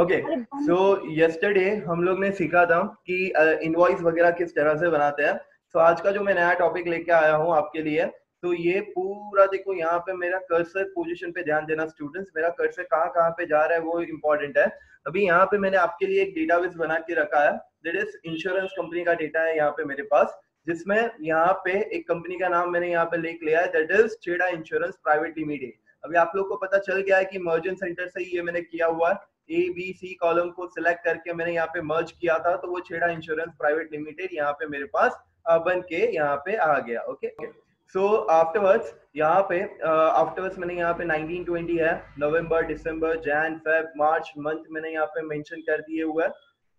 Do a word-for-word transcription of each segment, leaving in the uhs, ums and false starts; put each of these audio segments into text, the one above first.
Okay, सो yesterday हम लोग ने सीखा था कि इनवॉइस uh, वगैरह किस तरह से बनाते हैं। सो so, आज का जो मैं नया टॉपिक लेके आया हूँ आपके लिए, तो ये पूरा देखो यहाँ पे मेरा कर्सर पोजीशन पे ध्यान देना स्टूडेंट्स, मेरा कर्सर कहाँ कहाँ पे जा रहा है वो इम्पोर्टेंट है। अभी यहाँ पे मैंने आपके लिए एक डेटाबेस बना के रखा है, दैट इज इंश्योरेंस कंपनी का डेटा है यहाँ पे मेरे पास, जिसमें यहाँ पे एक कंपनी का नाम मैंने यहाँ पे लिख लिया है, that is Chera insurance private limited. अभी आप लोग को पता चल गया है कि मर्जन सेंटर से ये मैंने किया हुआ है, ए बी सी कॉलम को सिलेक्ट करके मैंने यहाँ पे मर्ज किया था, तो वो चेरा इंश्योरेंस प्राइवेट लिमिटेड यहाँ पे मेरे पास बन के यहाँ पे आ गया। ओके, सो आफ्टरवर्ड्स यहाँ पे आफ्टरवर्ड्स मैंने यहाँ पे नाइनटीन ट्वेंटी है, नवंबर, दिसंबर, जैन, फेब, मार्च मंथ मैंने यहाँ पे मेंशन कर दिए हुए हैं।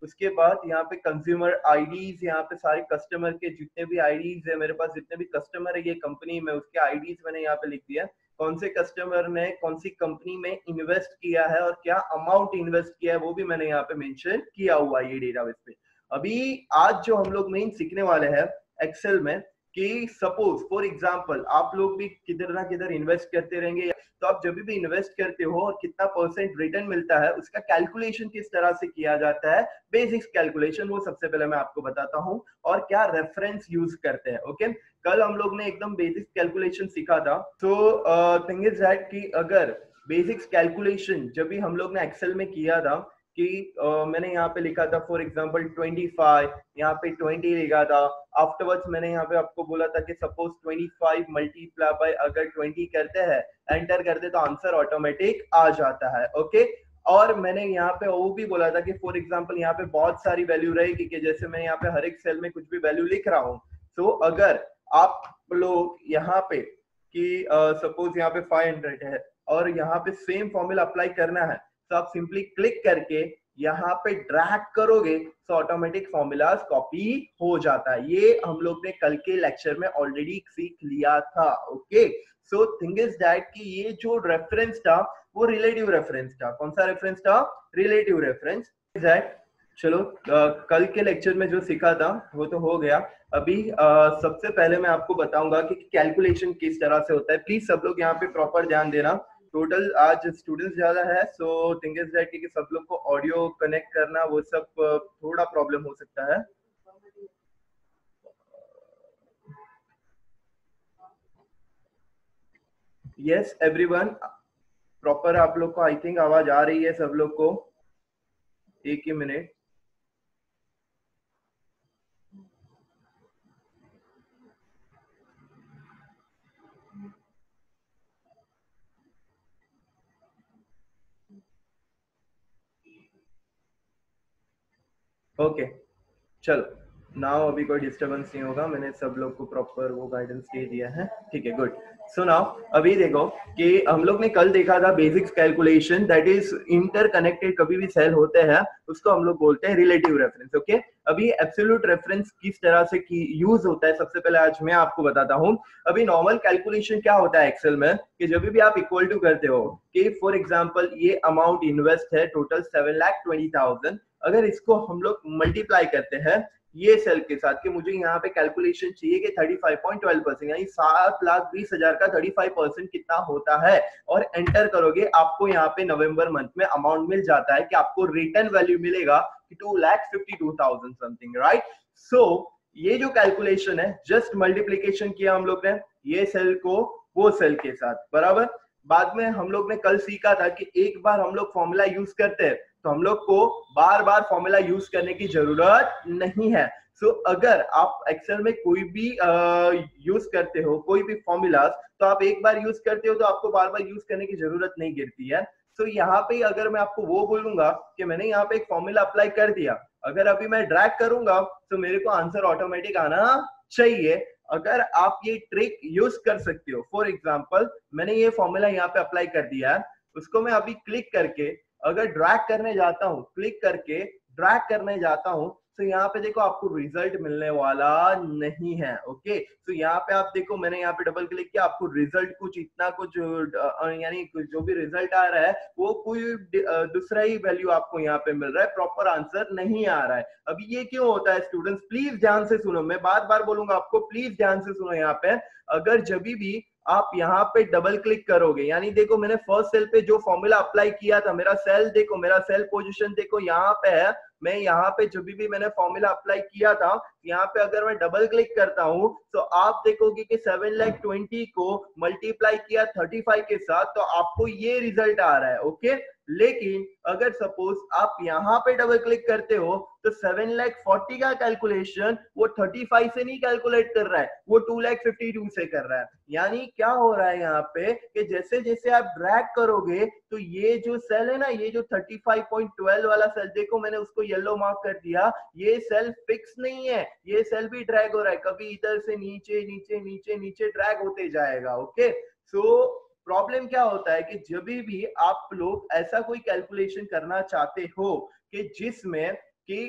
उसके बाद यहाँ पे कंज्यूमर आईडीज, यहाँ पे सारे कस्टमर के जितने भी आईडीज है मेरे पास, जितने भी कस्टमर है ये कंपनी में, उसके आईडीज मैंने यहाँ पे लिख दिया, कौन से कस्टमर ने कौन सी कंपनी में इन्वेस्ट किया है और क्या अमाउंट इन्वेस्ट किया है वो भी मैंने यहाँ पे मेंशन किया हुआ है ये डेटाबेस पे। अभी आज जो हम लोग मेन सीखने वाले हैं एक्सेल में, कि सपोज फॉर एग्जांपल आप लोग भी किधर ना किधर इन्वेस्ट करते रहेंगे, तो आप जब भी इन्वेस्ट करते हो और कितना परसेंट रिटर्न मिलता है उसका कैलकुलेशन किस तरह से किया जाता है, बेसिक्स कैलकुलेशन वो सबसे पहले मैं आपको बताता हूँ, और क्या रेफरेंस यूज करते हैं। ओके, कल हम लोग ने एकदम बेसिक्स कैलकुलेशन सीखा था। तो थिंग इज दैट कि अगर बेसिक्स कैलकुलेशन जब भी हम लोग ने एक्सेल में किया था, कि uh, मैंने यहाँ पे लिखा था फॉर एग्जाम्पल ट्वेंटी फाइव, यहाँ पे ट्वेंटी लिखा था, आफ्टरवर्ड्स मैंने यहाँ पे आपको बोला था कि suppose twenty five multiply by अगर ट्वेंटी करते हैं, एंटर करते तो आंसर ऑटोमेटिक आ जाता है। ओके, और मैंने यहाँ पे वो भी बोला था कि फॉर एग्जाम्पल यहाँ पे बहुत सारी वैल्यू रहेगी, कि जैसे मैं यहाँ पे हर एक सेल में कुछ भी वैल्यू लिख रहा हूँ। सो so, अगर आप लोग यहाँ पे कि सपोज uh, यहाँ पे फाइव हंड्रेड है और यहाँ पे सेम फॉर्मूला अप्लाई करना है, तो आप सिंपली क्लिक करके यहाँ पे ड्रैग करोगे तो ऑटोमेटिक फॉर्मूलाज कॉपी हो जाता है। ये हम लोग ने कल के लेक्चर में ऑलरेडी सीख लिया था। Okay, so thing is that कि ये जो रेफरेंस था वो रिलेटिव रेफरेंस था। कौन सा रेफरेंस था? Relative reference. चलो आ, कल के लेक्चर में जो सीखा था वो तो हो गया। अभी आ, सबसे पहले मैं आपको बताऊंगा कि कैलकुलेशन किस तरह से होता है। प्लीज सब लोग यहाँ पे प्रॉपर ध्यान देना। टोटल आज स्टूडेंट्स ज्यादा है, सो थिंग इज दैट कि सब लोग को ऑडियो कनेक्ट करना वो सब थोड़ा प्रॉब्लम हो सकता है। यस एवरीवन, प्रॉपर आप लोग को आई थिंक आवाज आ रही है सब लोग को। एक ही मिनट। ओके okay, चलो नाउ अभी कोई डिस्टर्बेंस नहीं होगा, मैंने सब लोग को प्रॉपर वो गाइडेंस दे दिया है। ठीक है, गुड। सो नाउ अभी देखो कि हम लोग ने कल देखा था basics calculation, that is interconnected कभी भी सेल होते हैं उसको हम लोग बोलते हैं रिलेटिव रेफरेंस। ओके, अभी एब्सोल्यूट रेफरेंस किस तरह से की यूज होता है सबसे पहले आज मैं आपको बताता हूँ। अभी नॉर्मल कैलकुलेशन क्या होता है एक्सेल में, कि जब भी आप इक्वल टू करते हो कि फॉर एग्जाम्पल ये अमाउंट इन्वेस्ट है total seven lakh twenty thousand, अगर इसको हम लोग मल्टीप्लाई करते हैं ये सेल के साथ कि मुझे यहाँ पे कैलकुलेशन चाहिए कि thirty five point twelve percent यानी सात लाख बीस हजार का थर्टी फाइव परसेंट कितना होता है, और एंटर करोगे आपको यहाँ पे नवंबर मंथ में अमाउंट मिल जाता है कि आपको रिटर्न वैल्यू मिलेगा कि two lakh fifty two thousand something, right. So ये जो कैलकुलेशन है जस्ट मल्टीप्लीकेशन किया हम लोग ने ये सेल को वो सेल के साथ, बराबर। बाद में हम लोग ने कल सीखा था कि एक बार हम लोग फॉर्मूला यूज करते हैं तो हम लोग को बार बार फॉर्मूला यूज करने की जरूरत नहीं है। सो so, अगर आप एक्सेल में कोई भी यूज करते हो कोई भी फॉर्मूलाज, तो आप एक बार यूज करते हो तो आपको बार बार यूज करने की जरूरत नहीं गिरती है। सो so, यहाँ पे अगर मैं आपको वो बोलूंगा कि मैंने यहाँ पे एक फॉर्मूला अप्लाई कर दिया, अगर अभी मैं ड्रैग करूंगा तो मेरे को आंसर ऑटोमेटिक आना चाहिए। अगर आप ये ट्रिक यूज कर सकते हो, फॉर एग्जाम्पल मैंने ये फॉर्मूला यहाँ पे अप्लाई कर दिया है, उसको मैं अभी क्लिक करके अगर ड्रैग करने जाता हूँ, क्लिक करके ड्रैग करने जाता हूँ तो यहाँ पे देखो आपको रिजल्ट मिलने वाला नहीं है। ओके, तो यहाँ पे आप देखो मैंने यहाँ पे डबल क्लिक किया, आपको रिजल्ट कुछ इतना कुछ यानी जो भी रिजल्ट आ रहा है वो कोई दूसरा ही वैल्यू आपको यहाँ पे मिल रहा है, प्रॉपर आंसर नहीं आ रहा है। अभी ये क्यों होता है स्टूडेंट्स, प्लीज ध्यान से सुनो, मैं बार बार बोलूंगा आपको प्लीज ध्यान से सुनो। यहाँ पे अगर जब भी आप यहाँ पे डबल क्लिक करोगे, यानी देखो मैंने फर्स्ट सेल पे जो फॉर्मूला अप्लाई किया था, मेरा सेल देखो, मेरा सेल पोजीशन देखो यहाँ पे है, मैं यहाँ पे जो भी भी मैंने फॉर्मूला अप्लाई किया था यहाँ पे अगर मैं डबल क्लिक करता हूँ तो आप देखोगे कि सेवन लाख ट्वेंटी को मल्टीप्लाई किया थर्टी फाइव के साथ तो आपको ये रिजल्ट आ रहा है। ओके, लेकिन अगर सपोज आप यहाँ पे डबल क्लिक करते हो तो सेवन लाख फोर्टी का कैलकुलेशन वो थर्टी फाइव से नहीं कैलकुलेट कर रहा है, वो टू लाख फिफ्टी टू से कर रहा है। यानी क्या हो रहा है यहाँ पे कि जैसे जैसे आप ड्रैग करोगे तो ये जो सेल है ना, ये जो थर्टी फाइव पॉइंट ट्वेल्व वाला सेल, देखो मैंने उसको येलो मार्क कर दिया, ये सेल फिक्स नहीं है, ये सेल भी ड्रैग हो रहा है, कभी इधर से नीचे नीचे नीचे नीचे ड्रैग होते जाएगा। ओके, सो प्रॉब्लम क्या होता है कि जब भी आप लोग ऐसा कोई कैलकुलेशन करना चाहते हो कि जिसमें कि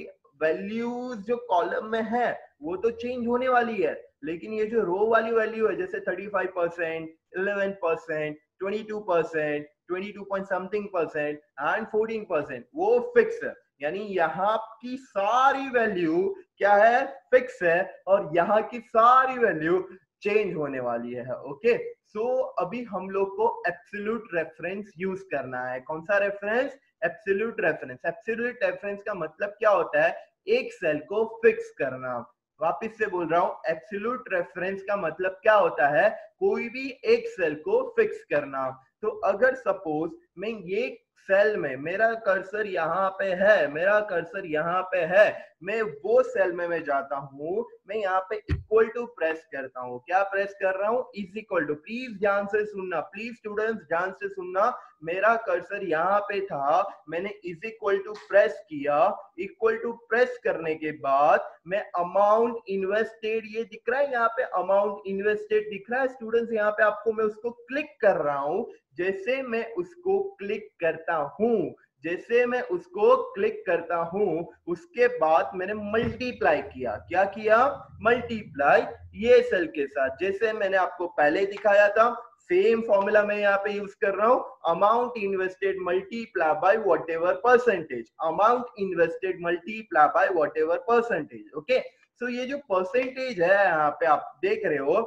वैल्यूज जो कॉलम में है वो तो चेंज होने वाली है, लेकिन ये जो रो वाली वैल्यू है जैसे thirty five percent, eleven percent, twenty two percent, twenty two point something percent and fourteen percent, वो फिक्स है। यानी यहाँ की सारी वैल्यू क्या है, फिक्स है, और यहाँ की सारी वैल्यू चेंज होने वाली है। ओके, सो so, अभी हम लोग को एब्सोल्यूट रेफरेंस यूज करना है। कौन सा reference? Absolute reference. Absolute reference का मतलब क्या होता है? एक सेल को फिक्स करना। वापस से बोल रहा हूँ, एब्सोल्यूट रेफरेंस का मतलब क्या होता है? कोई भी एक सेल को फिक्स करना। तो अगर सपोज मैं ये सेल में, मेरा कर्सर यहाँ पे है, मेरा कर्सर यहाँ पे है, मैं वो सेल में मैं जाता हूँ, मैं यहाँ पे इक्वल टू प्रेस करता हूँ। क्या प्रेस कर रहा हूँ? Is equal to. प्लीज ध्यान से सुनना, प्लीज स्टूडेंट्स ध्यान से सुनना, मेरा कर्सर यहाँ पे था, मैंने इज इक्वल टू प्रेस किया, इक्वल टू प्रेस करने के बाद मैं अमाउंट इन्वेस्टेड, ये दिख रहा है यहाँ पे अमाउंट इन्वेस्टेड दिख रहा है स्टूडेंट्स यहाँ पे आपको, मैं उसको क्लिक कर रहा हूँ। जैसे मैं उसको क्लिक करता हूं जैसे मैं उसको क्लिक करता हूं उसके बाद मैंने मल्टीप्लाई किया। क्या किया? मल्टीप्लाई ये सेल के साथ, जैसे मैंने आपको पहले दिखाया था। सेम फॉर्मूला मैं यहाँ पे यूज कर रहा हूँ, amount invested multiply by whatever percentage, amount invested multiply by whatever percentage. Okay, so ये जो परसेंटेज है यहाँ पे आप देख रहे हो,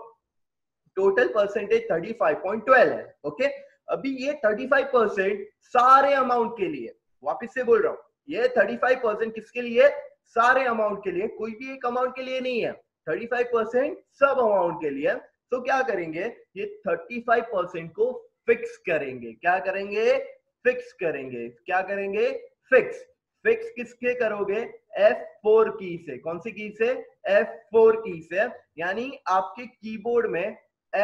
total percentage thirty five point twelve है। ओके, अभी ये थर्टी फाइव परसेंट सारे अमाउंट के लिए, वापस से बोल रहा हूँ, ये थर्टी फाइव परसेंट किसके लिए? सारे अमाउंट के लिए, कोई भी एक अमाउंट के लिए नहीं है, थर्टी फाइव परसेंट सब अमाउंट के लिए। तो क्या करेंगे? ये थर्टी फाइव परसेंट को फिक्स करेंगे। क्या करेंगे? फिक्स करेंगे। क्या करेंगे? फिक्स। फिक्स किसके करोगे? एफ फोर की से। कौन सी की से? एफ फोर की से। यानी आपके कीबोर्ड में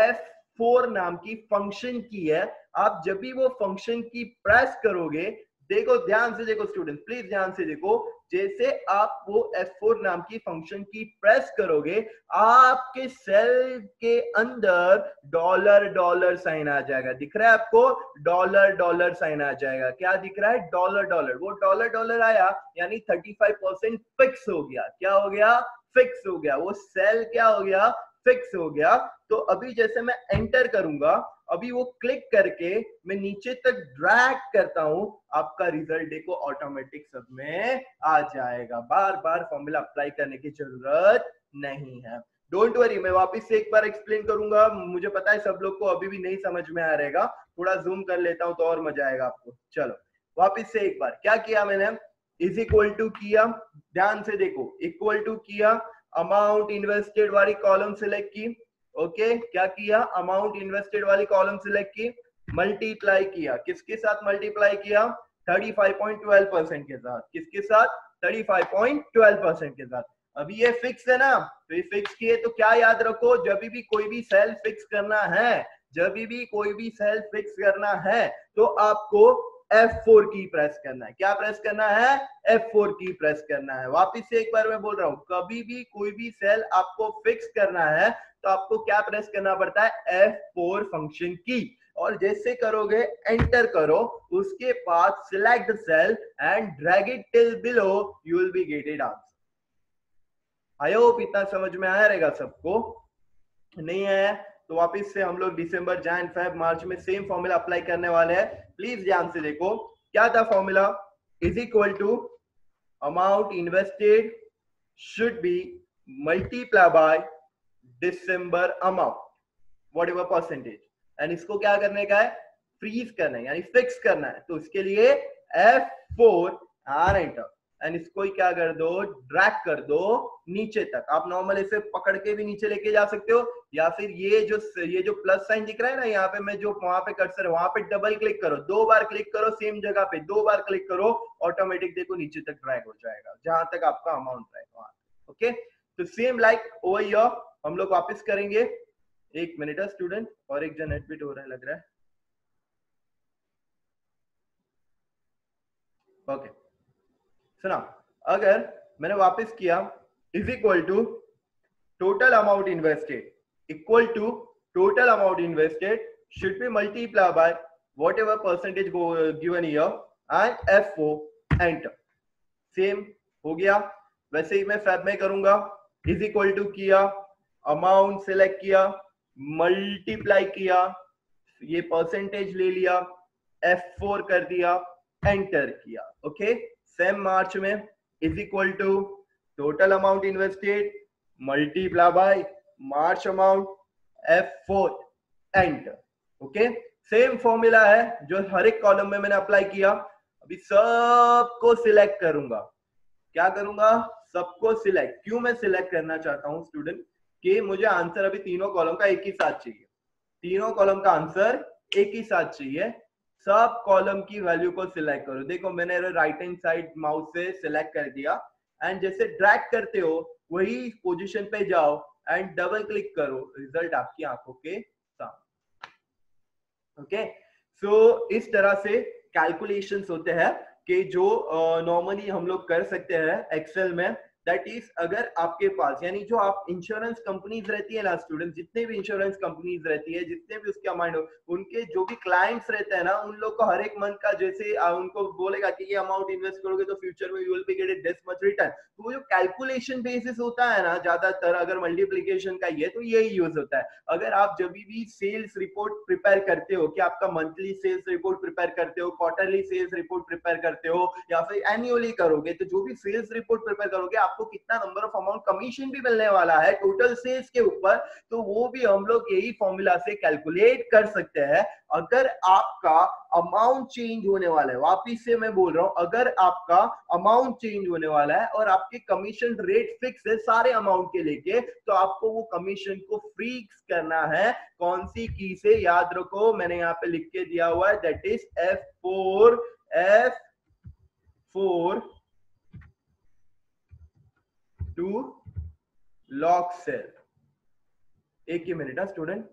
एफ फोर नाम की फंक्शन की है, आप जब भी वो फंक्शन की प्रेस करोगे, देखो ध्यान से देखो स्टूडेंट, प्लीज ध्यान से देखो, जैसे आप वो एफ फोर नाम की फंक्शन की प्रेस करोगे, आपके सेल के अंदर डॉलर डॉलर साइन आ जाएगा। दिख रहा है आपको? डॉलर डॉलर साइन आ जाएगा। क्या दिख रहा है? Dollar dollar. वो डॉलर डॉलर आया यानी थर्टी फाइव परसेंट फिक्स हो गया। क्या हो गया? फिक्स हो गया। वो सेल क्या हो गया? फिक्स हो गया। तो अभी जैसे मैं एंटर करूंगा, अभी वो क्लिक करके मैं नीचे तक ड्रैग करता हूं, आपका रिजल्ट देखो ऑटोमेटिक सब में आ जाएगा। बार बार फॉर्मूला अप्लाई करने की जरूरत नहीं है। डोंट वरी, मैं वापस से एक बार एक्सप्लेन करूंगा, मुझे पता है सब लोग को अभी भी नहीं समझ में आ रहेगा, थोड़ा जूम कर लेता हूं तो और मजा आएगा आपको। चलो वापिस से एक बार, क्या किया मैंने? इज इक्वल टू किया, ध्यान से देखो, इक्वल टू किया, अमाउंट इन्वेस्टेड वाली कॉलम सिलेक्ट की। ओके, क्या किया? अमाउंट इन्वेस्टेड वाली कॉलम सिलेक्ट की, मल्टीप्लाई किया। किसके साथ मल्टीप्लाई किया? Thirty five point twelve percent के साथ। किसके साथ? Thirty five point twelve percent के साथ। अभी ये फिक्स है ना, तो ये फिक्स किए तो क्या याद रखो, जब भी कोई भी सेल फिक्स करना है, जब भी कोई भी सेल फिक्स करना है तो आपको एफ फोर की प्रेस करना है। क्या प्रेस करना है? एफ फोर की प्रेस करना है। वापस से एक बार मैं बोल रहा हूं, कभी भी कोई भी सेल आपको फिक्स करना है तो आपको क्या प्रेस करना पड़ता है? एफ फोर फंक्शन की। और जैसे करोगे एंटर करो, उसके बाद select cell and drag it till below, you will be gated answer. I hope इतना समझ में आया रहेगा सबको। नहीं आया तो वापिस से हम लोग दिसंबर, जैन, फेब, मार्च में सेम फॉर्मूला अप्लाई करने वाले हैं। प्लीज ध्यान से देखो, क्या था formula? Is equal to amount invested should be multiply by December amount. whatever percentage, and इसको क्या करने का है, फ्रीज करना है यानी फिक्स करना है, तो इसके लिए F four R enter, and इसको ही क्या कर दो, ड्रैग कर दो नीचे तक। आप नॉर्मल इसे पकड़ के भी नीचे लेके जा सकते हो, या फिर ये जो ये जो प्लस साइन दिख रहा है ना यहाँ पे, मैं जो वहां पे कर्सर वहां पे डबल क्लिक करो, दो बार क्लिक करो सेम जगह पे, दो बार क्लिक करो, ऑटोमेटिक देखो नीचे तक ड्रैग हो जाएगा जहां तक आपका अमाउंट रहेगा। ओके, तो सेम लाइक ओवर हियर हम लोग वापिस करेंगे। एक मिनट है स्टूडेंट, और एक जन एडमिट हो रहा है लग रहा है। Okay okay. सुना, अगर मैंने वापस किया is equal to total amount invested equal to total amount invested should be multiply by whatever percentage given here and F four enter. Same हो गया, वैसे ही मैं फैब में करूंगा, इज इक्वल टू किया, अमाउंट सेलेक्ट किया, multiply किया, ये परसेंटेज ले लिया, एफ फोर कर दिया, एंटर किया। ओके, सेम मार्च में is equal to total amount invested multiply by March amount F four enter. Okay, same formula है जो हर एक कॉलम में मैंने अप्लाई किया। अभी सबको सिलेक्ट करूंगा, क्या करूंगा, सबको सिलेक्ट। क्यों मैं सिलेक्ट करना चाहता हूं स्टूडेंट, कि मुझे आंसर अभी तीनों कॉलम का एक ही साथ चाहिए, तीनों कॉलम का आंसर एक ही साथ चाहिए। सब कॉलम की वैल्यू को सिलेक्ट करो, देखो मैंने राइट हैंड साइड माउस से सिलेक्ट कर दिया, एंड जैसे ड्रैग करते हो वही पोजीशन पे जाओ एंड डबल क्लिक करो, रिजल्ट आपकी आंखों के सामने। ओके, सो इस तरह से कैलकुलेशंस होते हैं कि जो नॉर्मली uh, हम लोग कर सकते हैं एक्सेल में। दैट इज अगर आपके पास, यानी जो आप इंश्योरेंस कंपनीज रहती है ना स्टूडेंट, जितने भी इंश्योरेंस कंपनीज रहती है, जितने भी उसके अमाउंट हो, उनके जो भी क्लाइंट्स रहते हैं ना, उन लोग को हर एक मंथ का जैसे उनको बोलेगा कि ये अमाउंट इन्वेस्ट करोगे तो फ्यूचर में you will be get this much return, तो वो जो कैलकुलेशन बेसिस होता है ना ज्यादातर, अगर मल्टीप्लीकेशन का ये तो यही यूज होता है। अगर आप जब भी सेल्स रिपोर्ट प्रिपेयर करते हो, कि आपका मंथली सेल्स रिपोर्ट प्रिपेयर करते हो, क्वार्टरली सेल्स रिपोर्ट प्रिपेयर करते हो, या फिर एनुअली करोगे, तो जो भी सेल्स रिपोर्ट प्रिपेयर करोगे आपको कितना नंबर ऑफ अमाउंट कमीशन भी मिलने वाला है टोटल सेल्स के ऊपर, तो वो भी हम लोग यही फॉर्मूला से कैलकुलेट कर सकते हैं। अगर आपका अमाउंट चेंज होने वाला है, वापिस से मैं बोल रहा हूं, अगर आपका अमाउंट चेंज होने वाला है और आपके कमीशन रेट फिक्स है सारे अमाउंट के लेके, तो आपको वो कमीशन को फिक्स करना है, कौन सी की से, याद रखो मैंने यहाँ पे लिख के दिया हुआ है, that is F four F four to lock cell. एक ही मिनट है student.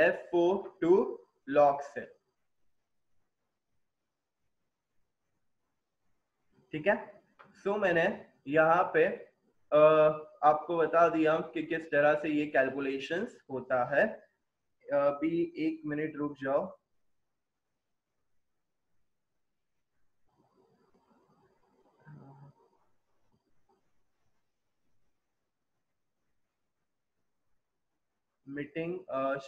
F four to lock cell, ठीक है। सो so, मैंने यहाँ पे आ, आपको बता दिया कि किस तरह से ये कैलकुलेशंस होता है। अभी एक मिनट रुक जाओ। मीटिंग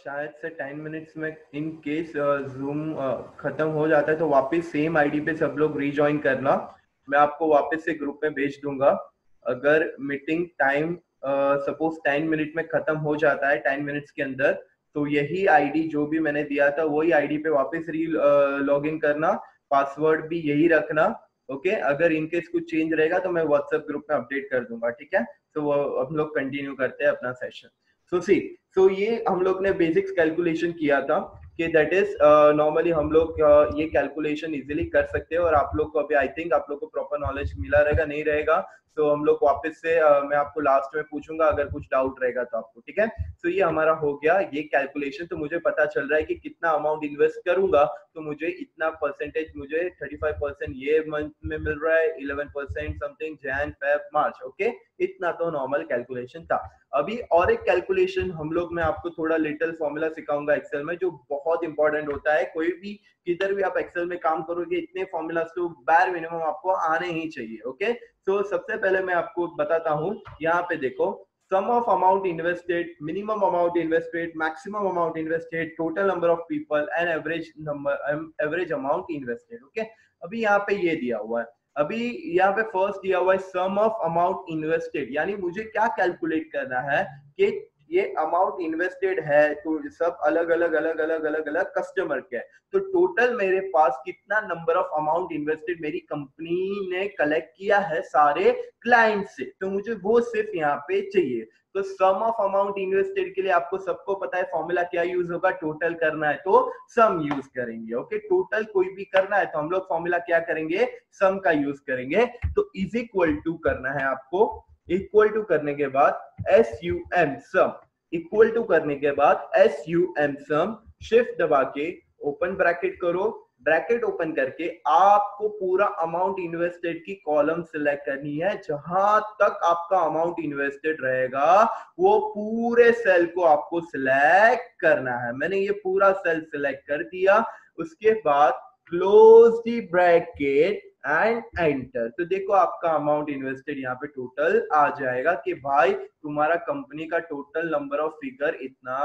शायद से टेन मिनट्स में इन केस जूम खत्म हो जाता है तो वापस सेम आईडी पे सब लोग रीजॉइन करना, मैं आपको वापस से ग्रुप में भेज दूंगा। अगर meeting time suppose ten minute में खत्म हो जाता है, टेन मिनट्स के अंदर, तो यही आईडी जो भी मैंने दिया था वही आईडी पे वापस री लॉगिन करना, पासवर्ड भी यही रखना। ओके, अगर इनकेस कुछ चेंज रहेगा तो मैं व्हाट्सएप ग्रुप में अपडेट कर दूंगा, ठीक है। तो वो हम लोग कंटिन्यू करते हैं अपना सेशन। सो सी सो ये हम लोग ने बेसिक्स कैलकुलेशन किया था कि दैट इज नॉर्मली हम लोग uh, ये कैलकुलेशन इजीली कर सकते हैं, और आप लोग को अभी आई थिंक आप लोग को प्रॉपर नॉलेज मिला रहेगा, नहीं रहेगा तो हम लोग वापस से uh, मैं आपको लास्ट में पूछूंगा अगर कुछ डाउट रहेगा तो आपको, ठीक है। सो so, ये हमारा हो गया ये कैलकुलेशन। तो मुझे पता चल रहा है कि कितना अमाउंट इन्वेस्ट करूंगा तो मुझे इतना परसेंटेज, मुझे थर्टी फाइव परसेंट ये मंथ में मिल रहा है, eleven percent something Jan Feb March. Okay, इतना तो नॉर्मल कैलकुलेशन था। अभी और एक कैलकुलेशन हम लोग, मैं आपको थोड़ा लिटिल फॉर्मूला सिखाऊंगा एक्सेल में जो बहुत इंपॉर्टेंट होता है। कोई भी किधर भी आप एक्सेल में काम करोगे इतने फॉर्मूलाज तो बार मिनिमम आपको आने ही चाहिए। ओके, तो सबसे पहले मैं आपको बताता हूँ, यहाँ पे देखो sum of amount invested, minimum amount invested, maximum amount invested, total number of people and average number average amount invested. Okay, अभी यहाँ पे ये दिया हुआ है, अभी यहाँ पे फर्स्ट दिया हुआ है सम ऑफ अमाउंट इन्वेस्टेड, यानी मुझे क्या कैलकुलेट करना है कि ये अमाउंट इन्वेस्टेड है तो सब अलग अलग अलग अलग अलग अलग कस्टमर के, तो टोटल मेरे पास कितना नंबर ऑफ अमाउंट इन्वेस्टेड मेरी कंपनी ने कलेक्ट किया है सारे क्लाइंट से, तो मुझे वो सिर्फ यहाँ पे चाहिए। तो सम ऑफ अमाउंट इन्वेस्टेड के लिए आपको सबको पता है फॉर्मूला क्या यूज होगा, टोटल करना है तो सम यूज करेंगे। ओके, टोटल कोई भी करना है तो हम लोग फॉर्मूला क्या करेंगे, सम का यूज करेंगे। तो इज इक्वल टू करना है आपको, इक्वल टू करने के बाद S U M sum, equal to करने के बाद S U M sum, shift दबा के ओपन ब्रैकेट करो, ब्रैकेट ओपन करके आपको पूरा अमाउंट इन्वेस्टेड की कॉलम सिलेक्ट करनी है, जहां तक आपका अमाउंट इन्वेस्टेड रहेगा वो पूरे सेल को आपको सिलेक्ट करना है। मैंने ये पूरा सेल सिलेक्ट कर दिया, उसके बाद close the bracket and enter. तो देखो आपका अमाउंट इन्वेस्टेड यहाँ पे टोटल आ जाएगा कि भाई तुम्हारा कंपनी का टोटल नंबर ऑफ फिगर इतना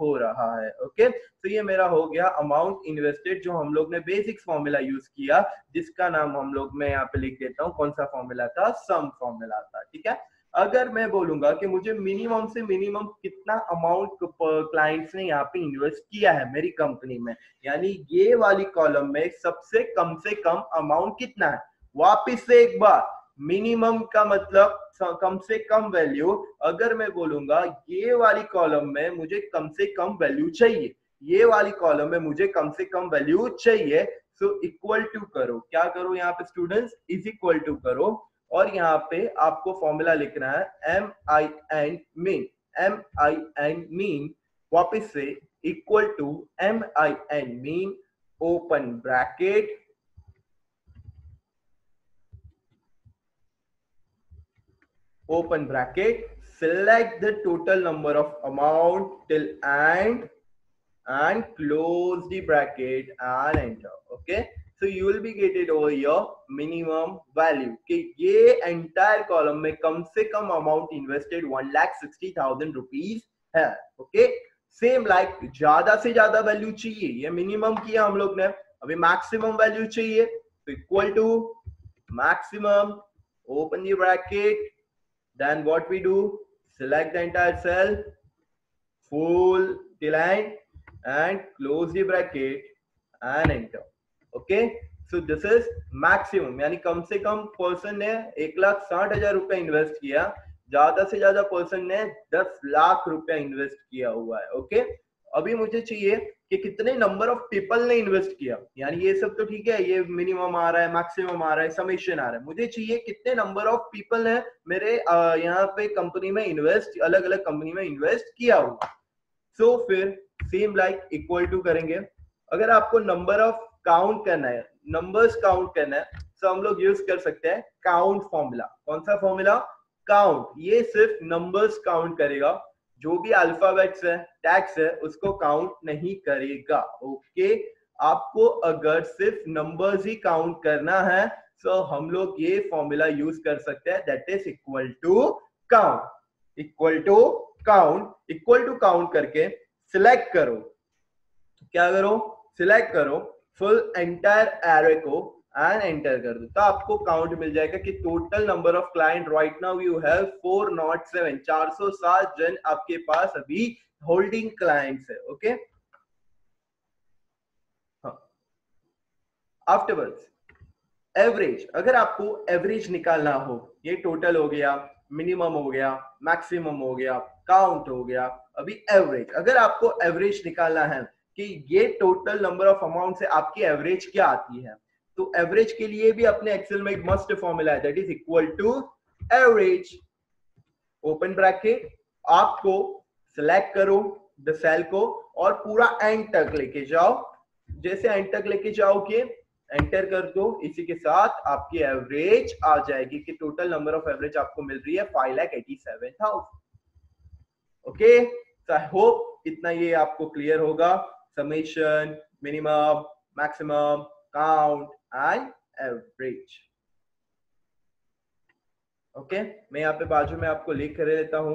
हो रहा है। ओके, तो ये मेरा हो गया अमाउंट इन्वेस्टेड, जो हम लोग ने बेसिक फॉर्मूला यूज किया, जिसका नाम हम लोग, मैं यहाँ पे लिख देता हूँ कौन सा फॉर्मूला था, सम फॉर्मूला था। ठीक है, अगर मैं बोलूंगा कि मुझे मिनिमम से मिनिमम कितना अमाउंट क्लाइंट्स ने यहाँ पे इन्वेस्ट किया है मेरी कंपनी में, यानी ये वाली कॉलम में सबसे कम से कम अमाउंट कितना है। वापिस से एक बार, मिनिमम का मतलब कम से कम वैल्यू, अगर मैं बोलूंगा ये वाली कॉलम में मुझे कम से कम वैल्यू चाहिए, ये वाली कॉलम में मुझे कम से कम वैल्यू चाहिए, सो इक्वल टू करो, क्या करो यहाँ पे स्टूडेंट्स, इज इक्वल टू करो, और यहाँ पे आपको फॉर्मूला लिखना है M I N mean, M I N mean, वापिस से equal to M I N mean, open bracket, open bracket, select the total number of amount till end and close the bracket and enter. Okay, so you will be getting over your minimum value कि ये entire column में कम से कम amount invested one lakh sixty thousand rupees है। okay, same like ज्यादा से ज्यादा value चाहिए, ये minimum किया हम लोग ने, अभी maximum value चाहिए, so equal to maximum, open the bracket, then what we do, select the entire cell, full till end and close the bracket and enter। Okay, so this is maximum, यानी कम से कम person ने एक लाख साठ हजार रुपया invest किया, ज्यादा से ज्यादा पर्सन ने दस लाख रुपया इन्वेस्ट किया हुआ है। Okay, okay? अभी मुझे चाहिए कि कितने नंबर ऑफ पीपल ने इन्वेस्ट किया, यानी ये सब तो ठीक है, ये मिनिमम आ रहा है, मैक्सिमम आ रहा है, समेशन आ रहा है, मुझे चाहिए कितने नंबर ऑफ पीपल ने मेरे यहाँ पे कंपनी में इन्वेस्ट, अलग अलग कंपनी में इन्वेस्ट किया हुआ। सो so, फिर सेम लाइक इक्वल टू करेंगे। अगर आपको नंबर ऑफ काउंट करना है, नंबर्स काउंट करना है, तो हम लोग यूज कर सकते हैं काउंट फॉर्मूला। कौन सा फॉर्मूला, काउंट, ये सिर्फ नंबर्स काउंट करेगा, जो भी अल्फाबेट्स है, टैग्स है, उसको काउंट नहीं करेगा। ओके, आपको अगर सिर्फ नंबर्स ही काउंट करना है तो हम लोग ये फॉर्मूला यूज कर सकते हैं, that is equal to count, equal to count, equal to count करके सिलेक्ट करो, क्या करो, सिलेक्ट करो फुल एंटायर एरे को एंड एंटर कर दो, तो आपको काउंट मिल जाएगा कि total number of client right now you have four hundred seven, चार सौ सात जन आपके पास अभी होल्डिंग क्लाइंट्स है। ओके, आफ्टरवर्ड्स एवरेज, अगर आपको एवरेज निकालना हो, ये टोटल हो गया, मिनिमम हो गया, मैक्सिमम हो गया, काउंट हो गया, अभी एवरेज, अगर आपको एवरेज निकालना है कि ये टोटल नंबर ऑफ अमाउंट से आपकी एवरेज क्या आती है, तो एवरेज के लिए भी अपने एक्सेल में एक मस्ट फॉर्मूला है, that is equal to average, open bracket, आपको सिलेक्ट करो द सेल को और पूरा एंड तक लेके जाओ, जैसे एंड तक लेके जाओगे एंटर कर दो, इसी के साथ आपकी एवरेज आ जाएगी कि टोटल नंबर ऑफ एवरेज आपको मिल रही है five lakh eighty seven thousand. Okay, so I hope इतना ये आपको क्लियर होगा, summation, minimum, maximum, count and average। Okay okay? मैं यहाँ पे बाजू में आपको लिख कर देता हूँ,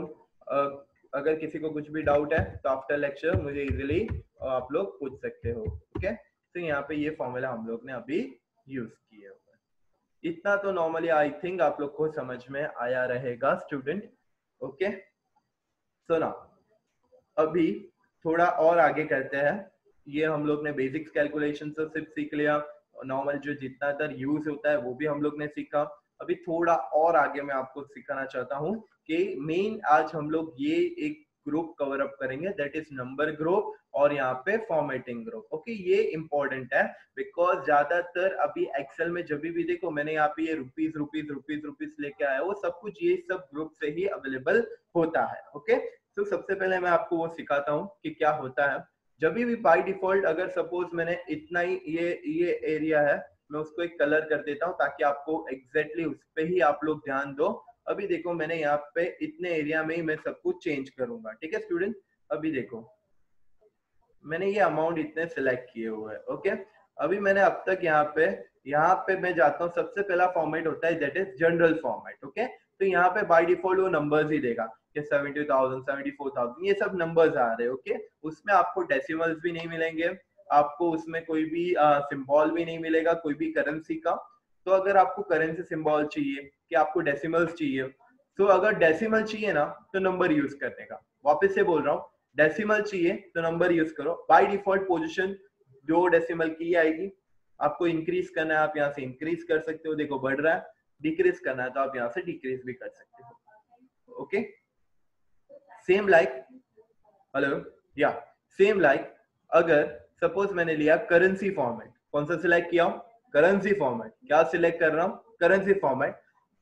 अगर किसी को कुछ भी डाउट है तो आफ्टर लेक्चर मुझे इजीली आप लोग पूछ सकते हो। ओके, तो यहाँ पे ये फॉर्मूला हम लोग ने अभी यूज किया हुआ है। इतना तो नॉर्मली आई थिंक आप लोग को समझ में आया रहेगा स्टूडेंट। ओके, सो नाउ अभी थोड़ा और आगे करते हैं। ये हम लोग ने बेसिक्स कैलकुलेशन तो सिर्फ सीख लिया, नॉर्मल जो जितना तर यूज होता है वो भी हम लोग ने सीखा। अभी थोड़ा और आगे मैं आपको सिखाना चाहता हूँ कि मेन आज हम लोग ये एक ग्रुप कवर अप करेंगे, दैट इज नंबर ग्रुप और यहाँ पे फॉर्मेटिंग ग्रुप। ओके, ये इंपॉर्टेंट है बिकॉज ज्यादातर अभी एक्सेल में जब भी देखो, मैंने यहाँ पे ये रुपीज रुपीज रुपीज रुपीज लेके आया, वो सब कुछ ये सब ग्रुप से ही अवेलेबल होता है। ओके, तो सबसे पहले मैं आपको वो सिखाता हूँ कि क्या होता है। जब भी बाय डिफॉल्ट अगर सपोज मैंने इतना ही ये ये एरिया है, मैं उसको एक कलर कर देता हूँ ताकि आपको एग्जैक्टली उस पर ही आप लोग ध्यान दो। अभी देखो मैंने यहाँ पे इतने एरिया में ही मैं सब कुछ चेंज करूंगा, ठीक है स्टूडेंट। अभी देखो मैंने ये अमाउंट इतने सिलेक्ट किए हुए हैं। ओके, अभी मैंने अब तक यहाँ पे यहाँ पे मैं जाता हूँ, सबसे पहला फॉर्मेट होता है that is general format. Okay, तो यहाँ पे बाय डिफॉल्ट वो नंबर्स ही देगा कि सत्तर हज़ार, चौहत्तर हज़ार, ये सब नंबर्स आ रहे हैं। ओके, उसमें आपको डेसिमल्स भी नहीं मिलेंगे, आपको उसमें कोई भी सिंबल भी नहीं मिलेगा, कोई भी करेंसी का। तो अगर आपको करेंसी सिंबल चाहिए कि आपको डेसिमल्स चाहिए, तो अगर डेसिमल चाहिए ना तो नंबर यूज करने का, वापस से बोल रहा हूँ, डेसिमल चाहिए तो नंबर यूज करो। बाय डिफॉल्ट पोजीशन दो डेसिमल की आएगी, आपको इंक्रीज करना है आप यहाँ से इंक्रीज कर सकते हो, देखो बढ़ रहा है, डिक्रीज करना है तो आप यहाँ से डिक्रीज भी कर सकते हो। ओके, सेम लाइक हेलो या सेम लाइक अगर सपोज मैंने लिया करेंसी फॉर्मेट, कौन सा सिलेक्ट किया हूं? Currency format. क्या सिलेक्ट कर रहा हूँ? Currency format.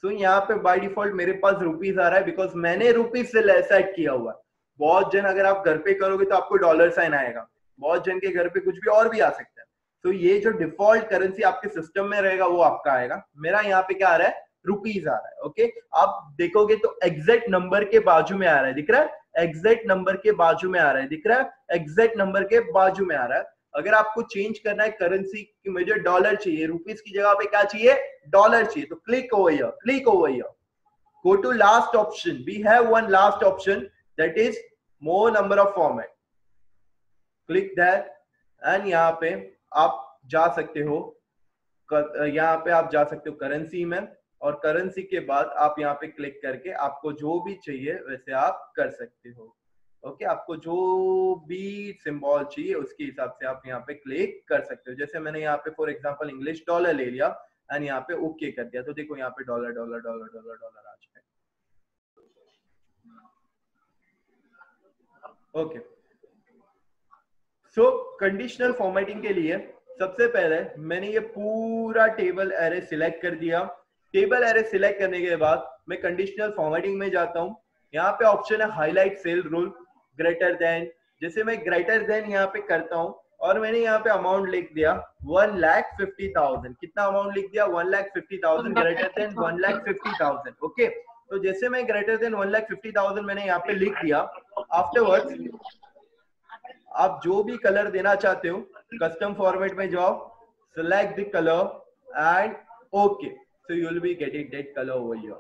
तो यहाँ पे बाय डिफॉल्ट मेरे पास रुपीस आ रहा है बिकॉज मैंने रुपीस से सेट किया हुआ है। बहुत जन अगर आप घर पे करोगे तो आपको डॉलर साइन आएगा, बहुत जन के घर पे कुछ भी और भी आ सकता है। तो ये जो डिफॉल्ट करेंसी आपके सिस्टम में रहेगा वो आपका आएगा। मेरा यहाँ पे क्या आ रहा है? रुपीज आ रहा है। ओके, आप देखोगे तो एग्जैक्ट नंबर के बाजू में आ रहा है, दिख रहा है? एग्जैक्ट नंबर के बाजू में आ रहा है, दिख रहा है? एग्जैक्ट नंबर के बाजू में आ रहा है। अगर आपको चेंज करना है करेंसी की, मुझे डॉलर चाहिए, रुपीस की जगह पे क्या चाहिए? डॉलर चाहिए, तो click over here, click over here, go to last option. We have one last option that is more number of format, click that and यहाँ पे आप जा सकते हो, यहाँ पे आप जा सकते हो करेंसी में, और करेंसी के बाद आप यहाँ पे क्लिक करके आपको जो भी चाहिए वैसे आप कर सकते हो। ओके, okay, आपको जो भी सिंबल चाहिए उसके हिसाब से आप यहाँ पे क्लिक कर सकते हो। जैसे मैंने यहाँ पे फॉर एग्जांपल इंग्लिश डॉलर ले लिया एंड यहाँ पे ओके कर दिया, तो देखो यहाँ पे dollar dollar dollar dollar dollar आ जाए। ओके, सो कंडीशनल फॉर्मेटिंग के लिए सबसे पहले मैंने ये पूरा टेबल एरे सिलेक्ट कर दिया। टेबल एरे सिलेक्ट करने के बाद मैं कंडीशनल फॉर्मेटिंग में जाता हूँ। यहाँ पे ऑप्शन है highlight cell rule, greater than. जैसे मैं ग्रेटर देन यहाँ पे करता हूँ और मैंने यहाँ पे अमाउंट लिख दिया वन लाख फिफ्टी थाउजेंड। कितना अमाउंट लिख दिया? One lakh fifty thousand, greater than one lakh fifty thousand. Okay, तो जैसे मैं greater than one lakh fifty thousand मैंने यहाँ पे लिख दिया। आफ्टरवर्ड्स आप जो भी कलर देना चाहते हो कस्टम फॉर्मेट में जाओ, select the colour and okay, so you will be getting that colour over here.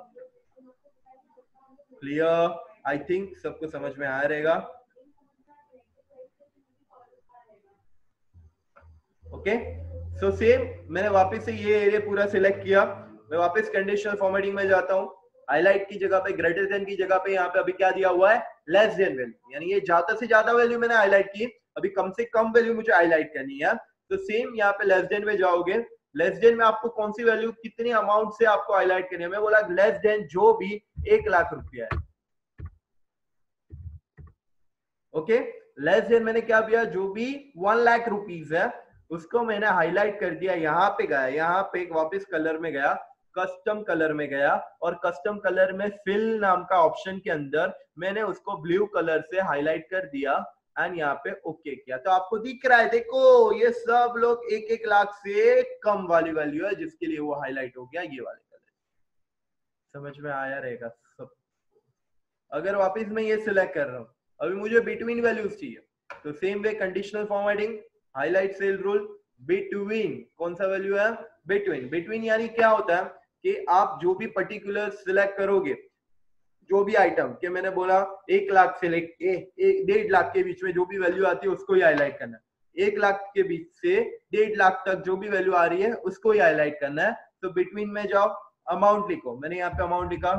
Clear? I think सबको समझ में आ रहेगा। ओके, सो सेम मैंने वापस से ये एरिया पूरा सिलेक्ट किया। मैं वापस कंडीशनल फॉर्मेटिंग में जाता हूँ, हाईलाइट की जगह पे, ग्रेटर देन की जगह पे यहाँ पे अभी क्या दिया हुआ है? लेस देन वैल्यू, यानी ये ज्यादा से ज्यादा वैल्यू मैंने हाईलाइट की, अभी कम से कम वैल्यू मुझे हाईलाइट करनी है। तो सेम यहाँ पे लेस देन में जाओगे, लेस देन में आपको कौन सी वैल्यू कितनी अमाउंट से आपको हाईलाइट करनी है? मैं बोला लेस देन जो भी एक लाख रुपया है। ओके, लेस देन मैंने क्या किया? जो भी वन लाख रुपीज है उसको मैंने हाईलाइट कर दिया। यहाँ पे गया, यहाँ पे वापस कलर में गया, कस्टम कलर में गया और कस्टम कलर में फिल नाम का ऑप्शन के अंदर मैंने उसको ब्लू कलर से हाईलाइट कर दिया एंड यहाँ पे ओके किया। तो आपको दिख रहा है, देखो ये सब लोग एक एक लाख से कम वाली वैल्यू है जिसके लिए वो हाईलाइट हो गया, ये वाले कलर। समझ में आया रहेगा सब? अगर वापिस मैं ये सिलेक्ट कर रहा हूँ, अभी मुझे बिटवीन वैल्यूज चाहिए, तो same way conditional formatting, highlight cell rule, between कौन सा वैल्यू है? बिटवीन। बिटवीन यानी क्या होता है कि आप जो भी पर्टिकुलर सिलेक्ट करोगे जो भी आइटम के मैंने बोला एक लाख से लेकर डेढ़ लाख के बीच में जो भी वैल्यू आती है उसको ही हाईलाइट करना है। एक लाख के बीच से डेढ़ लाख तक जो भी वैल्यू आ रही है उसको ही हाईलाइट करना है। तो बिटवीन में जाओ, अमाउंट लिखो। मैंने यहाँ पे अमाउंट लिखा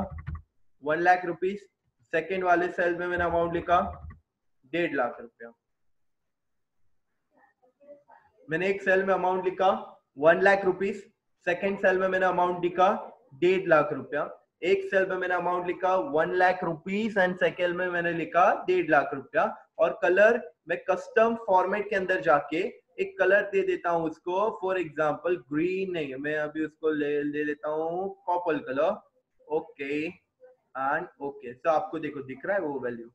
वन लाख रुपीज, सेकेंड वाले सेल में मैंने अमाउंट लिखा डेढ़ लाख रुपया। मैंने एक सेल में अमाउंट लिखा one lakh rupees, second cell में मैंने अमाउंट लिखा डेढ़ लाख रुपया। एक सेल में मैंने अमाउंट लिखा one lakh rupees and second में मैंने लिखा डेढ़ लाख रुपया। और कलर मैं कस्टम फॉर्मेट के अंदर जाके एक कलर दे देता हूँ उसको। फॉर एग्जांपल ग्रीन नहीं है, मैं अभी उसको ले दे देता हूँ purple colour. Okay and okay, so आपको देखो दिख रहा है वो वैल्यू।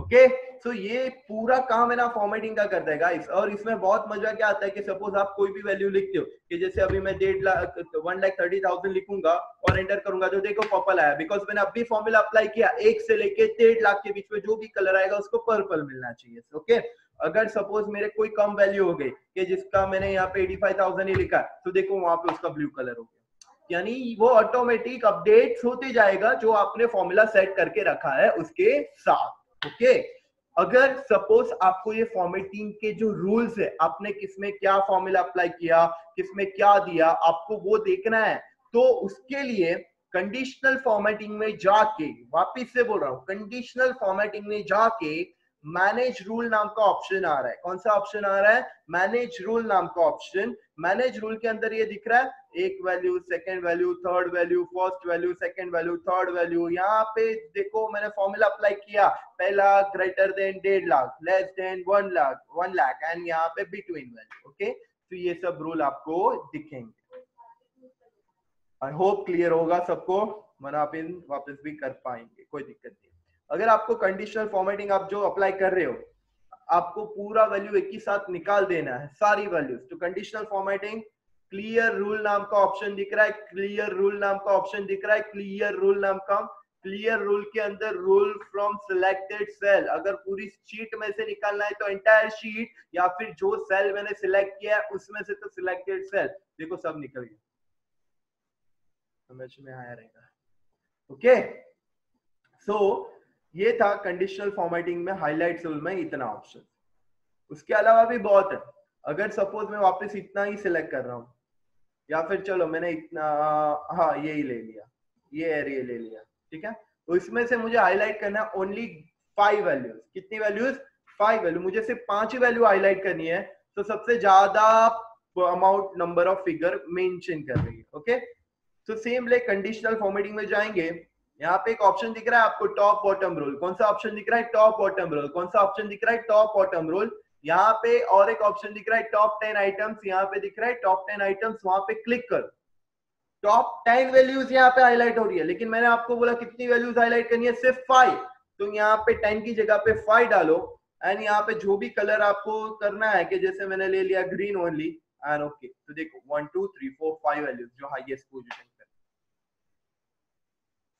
ओके सो ये पूरा काम है ना फॉर्मेटिंग का करता है गाइस। और इसमें बहुत मजा क्या आता है कि सपोज आप कोई भी वैल्यू लिखते हो कि जैसे अभी मैं डेढ़ lakh one lakh thirty thousand लिखूंगा और एंटर करूंगा तो देखो पर्पल आया, बिकॉज मैंने अभी फॉर्मूला अप्लाई किया। एक से लेके डेढ़ लाख के बीच में जो भी कलर आएगा उसको पर्पल मिलना चाहिए। Okay okay? अगर सपोज मेरे कोई कम वैल्यू हो गई कि जिसका मैंने यहाँ पे एटी फाइव थाउजेंड ही लिखा तो देखो वहां पे उसका ब्लू कलर हो गया। यानी वो ऑटोमेटिक अपडेट होते जाएगा जो आपने फॉर्मूला सेट करके रखा है उसके साथ। Okay okay. अगर सपोज आपको ये फॉर्मेटिंग के जो रूल्स है, आपने किसमें क्या फॉर्मूला अप्लाई किया, किसमें क्या दिया, आपको वो देखना है। तो उसके लिए कंडीशनल फॉर्मेटिंग में जाके, वापिस से बोल रहा हूँ, कंडीशनल फॉर्मेटिंग में जाके मैनेज रूल नाम का ऑप्शन आ रहा है। कौन सा ऑप्शन आ रहा है? मैनेज रूल नाम का ऑप्शन। मैनेज रूल के अंदर ये दिख रहा है एक value, second value, third value, first value, second value, third value. यहाँ पे देखो मैंने फॉर्मूला अप्लाई किया, पहला ग्रेटर देन डेढ़ lakh, less than one lakh one lakh and यहाँ पे बिटवीन वैल्यू। ओके तो ये सब रूल आपको दिखेंगे। आई होप क्लियर होगा सबको, वरना आप इन वापस भी कर पाएंगे, कोई दिक्कत नहीं। अगर आपको कंडीशनल फॉर्मेटिंग आप जो अप्लाई कर रहे हो, आपको पूरा वैल्यू एक ही साथ निकाल देना है, सारी वैल्यूज। तो कंडीशनल फॉर्मेटिंग, क्लियर रूल नाम का ऑप्शन दिख रहा है, क्लियर रूल नाम का ऑप्शन दिख रहा है, क्लियर रूल नाम का। क्लियर रूल के अंदर रूल फ्रॉम सिलेक्टेड सेल, अगर पूरी शीट में से निकालना है तो एंटायर शीट, या फिर जो सेल मैंने सिलेक्ट किया है उसमें से। तो सिलेक्टेड सेल देखो सब निकल गया, समझ में आया रहेगा। ओके सो ये था कंडीशनल फॉर्मेटिंग में हाईलाइट रूल में इतना ऑप्शन। उसके अलावा भी बहुत है। अगर सपोज मैं वापस इतना ही सिलेक्ट कर रहा हूँ, या फिर चलो मैंने इतना, हाँ ये ही ले लिया, ये एरिया ले लिया, ठीक है। तो इसमें से मुझे हाईलाइट करना है ओनली फाइव वैल्यूज। कितनी वैल्यूज? Five value. मुझे सिर्फ पांच ही वैल्यू हाईलाइट करनी है। तो सबसे ज्यादा amount number of figure mention कर रही है। ओके तो सेम ले कंडीशनल फॉर्मेटिंग में जाएंगे, यहाँ पे एक ऑप्शन दिख रहा है आपको टॉप बॉटम रूल। कौन सा ऑप्शन दिख रहा है? Top bottom rule. कौन सा ऑप्शन दिख रहा है? Top bottom rule. यहाँ पे और एक ऑप्शन दिख रहा है टॉप टेन आइटम्स, यहाँ पे दिख रहा है टॉप टेन आइटम्स। वहां पे क्लिक करो, टॉप टेन वैल्यूज यहाँ पे हाईलाइट हो रही है। लेकिन मैंने आपको बोला कितनी वैल्यूज हाईलाइट करनी है? सिर्फ फाइव। तो यहाँ पे टेन की जगह पे फाइव डालो एंड यहाँ पे जो भी कलर आपको करना है कि जैसे मैंने ले लिया ग्रीन ओनली एंड ओके। तो देखो one two three four five values जो हाईएस्ट पोजिशन,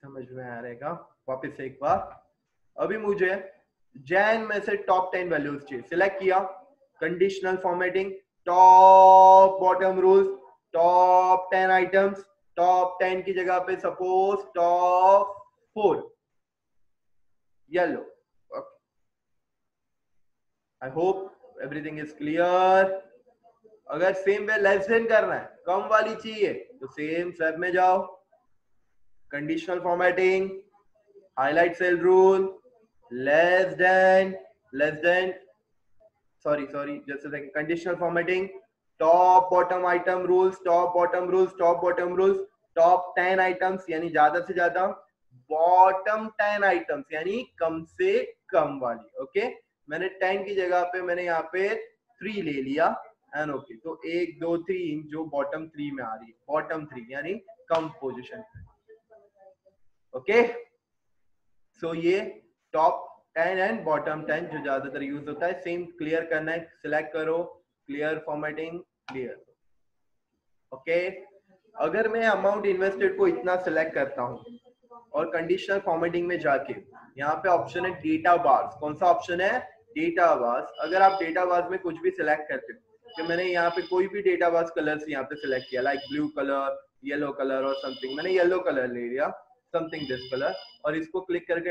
समझ में आ रहेगा। वापस एक बार, अभी मुझे जैन में से टॉप टेन वैल्यूज चाहिए। सिलेक्ट किया, conditional formatting, top bottom rules, top ten items, top ten की जगह पे suppose top four yellow. I hope everything is clear. अगर सेम वे लेस देन करना है, कम वाली चाहिए, तो सेम सब में जाओ, conditional formatting, highlight cell rule, less than less than sorry sorry just a second conditional formatting, top bottom item rules, top bottom rules, top bottom rules, top ten items यानी ज्यादा से ज्यादा, बॉटम टेन आइटम्स यानी कम से कम वाली। Okay okay? मैंने ten की जगह पे मैंने यहाँ पे थ्री ले लिया एंड ओके okay. तो एक दो तीन जो बॉटम थ्री में आ रही है, बॉटम थ्री यानी कम पोजिशन। ओके सो ये top ten and bottom ten जो ज्यादातर यूज होता है, सेम क्लियर करना है। सिलेक्ट करो, क्लियर फॉर्मेटिंग, क्लियर। ओके अगर मैं अमाउंट इन्वेस्टेड को इतना सिलेक्ट करता हूँ और कंडीशनल फॉर्मेटिंग में जाके यहाँ पे ऑप्शन है डेटा बार्स। कौन सा ऑप्शन है? Data bars. अगर आप डेटा बार्स में कुछ भी सिलेक्ट करते हो, तो मैंने यहाँ पे कोई भी डेटा बार्स कलर यहाँ पे सिलेक्ट किया, like blue colour, yellow colour और समथिंग। मैंने येलो कलर ले लिया, समथिंग दिस कलर और इसको क्लिक करके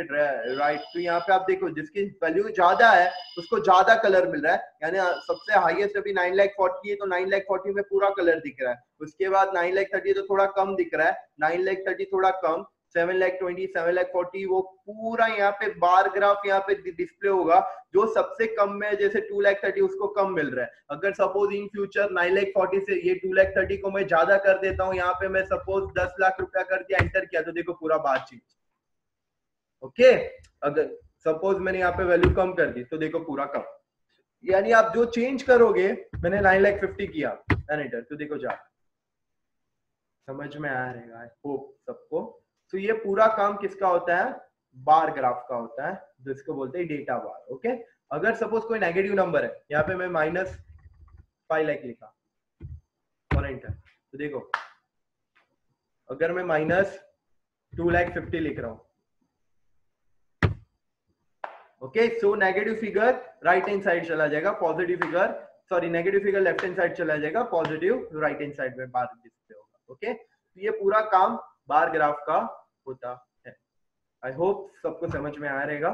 राइट, तो यहाँ पे आप देखो जिसकी वैल्यू ज्यादा है उसको ज्यादा कलर मिल रहा है, यानी सबसे हाईएस्ट अभी नाइन लाख फोर्टी है तो नाइन लाख फोर्टी में पूरा कलर दिख रहा है, उसके बाद नाइन लाख थर्टी तो थोड़ा कम दिख रहा है, नाइन लाख थर्टी थोड़ा कम, seven lakh twenty, seven lakh forty, वो पूरा यहाँ पे बार ग्राफ यहाँ पे डिस्प्ले होगा। जो सबसे कम में जैसे टू लाख थर्टी उसको कम मिल रहा है, अगर suppose in future nine lakh forty से ये टू लाख थर्टी को मैं ज्यादा कर देता हूँ, यहाँ पे मैं सपोज दस लाख रुपया कर दिया, एंटर किया तो देखो पूरा बात चीज ओके okay. अगर सपोज मैंने यहाँ पे वैल्यू कम कर दी तो देखो पूरा कम, यानी आप जो चेंज करोगे, मैंने नाइन लाख फिफ्टी किया एंटर तो देखो जा, समझ में आ रहेगा आई होप सबको। तो ये पूरा काम किसका होता है, बार ग्राफ का होता है, जिसको बोलते हैं डेटा बार ओके okay? अगर सपोज कोई नेगेटिव नंबर है, यहाँ पे मैं माइनस फाइव लाख लिखा और एंटर तो देखो, अगर मैं माइनस टू लाख फिफ्टी लिख रहा हूं okay, so negative figure right hand side चला जाएगा, positive figure sorry negative figure left hand side चला जाएगा, पॉजिटिव राइट हैंड साइड में बार डिस्प्ले होगा ओके okay? तो ये पूरा काम बार ग्राफ का होता है। आई होप सबको समझ में आ रहेगा।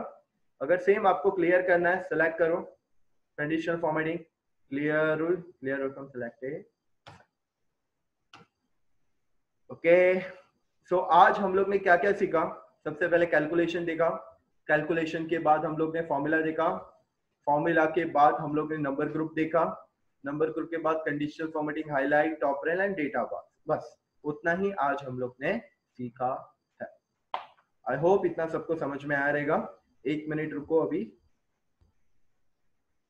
अगर सेम आपको क्लियर करना है, सिलेक्ट करो conditional formatting, clear rule, clear rule from selected okay. So आज हम लोग ने क्या क्या सीखा, सबसे पहले कैलकुलेशन देखा, कैलकुलेशन के बाद हम लोग ने फॉर्मूला देखा, फॉर्मूला के बाद हम लोग ने नंबर ग्रुप देखा, नंबर ग्रुप के बाद conditional formatting, highlight, top rail and data bar, बस उतना ही आज हम लोग ने सीखा है। आई होप इतना सबको समझ में आ रहेगा। एक मिनट रुको, अभी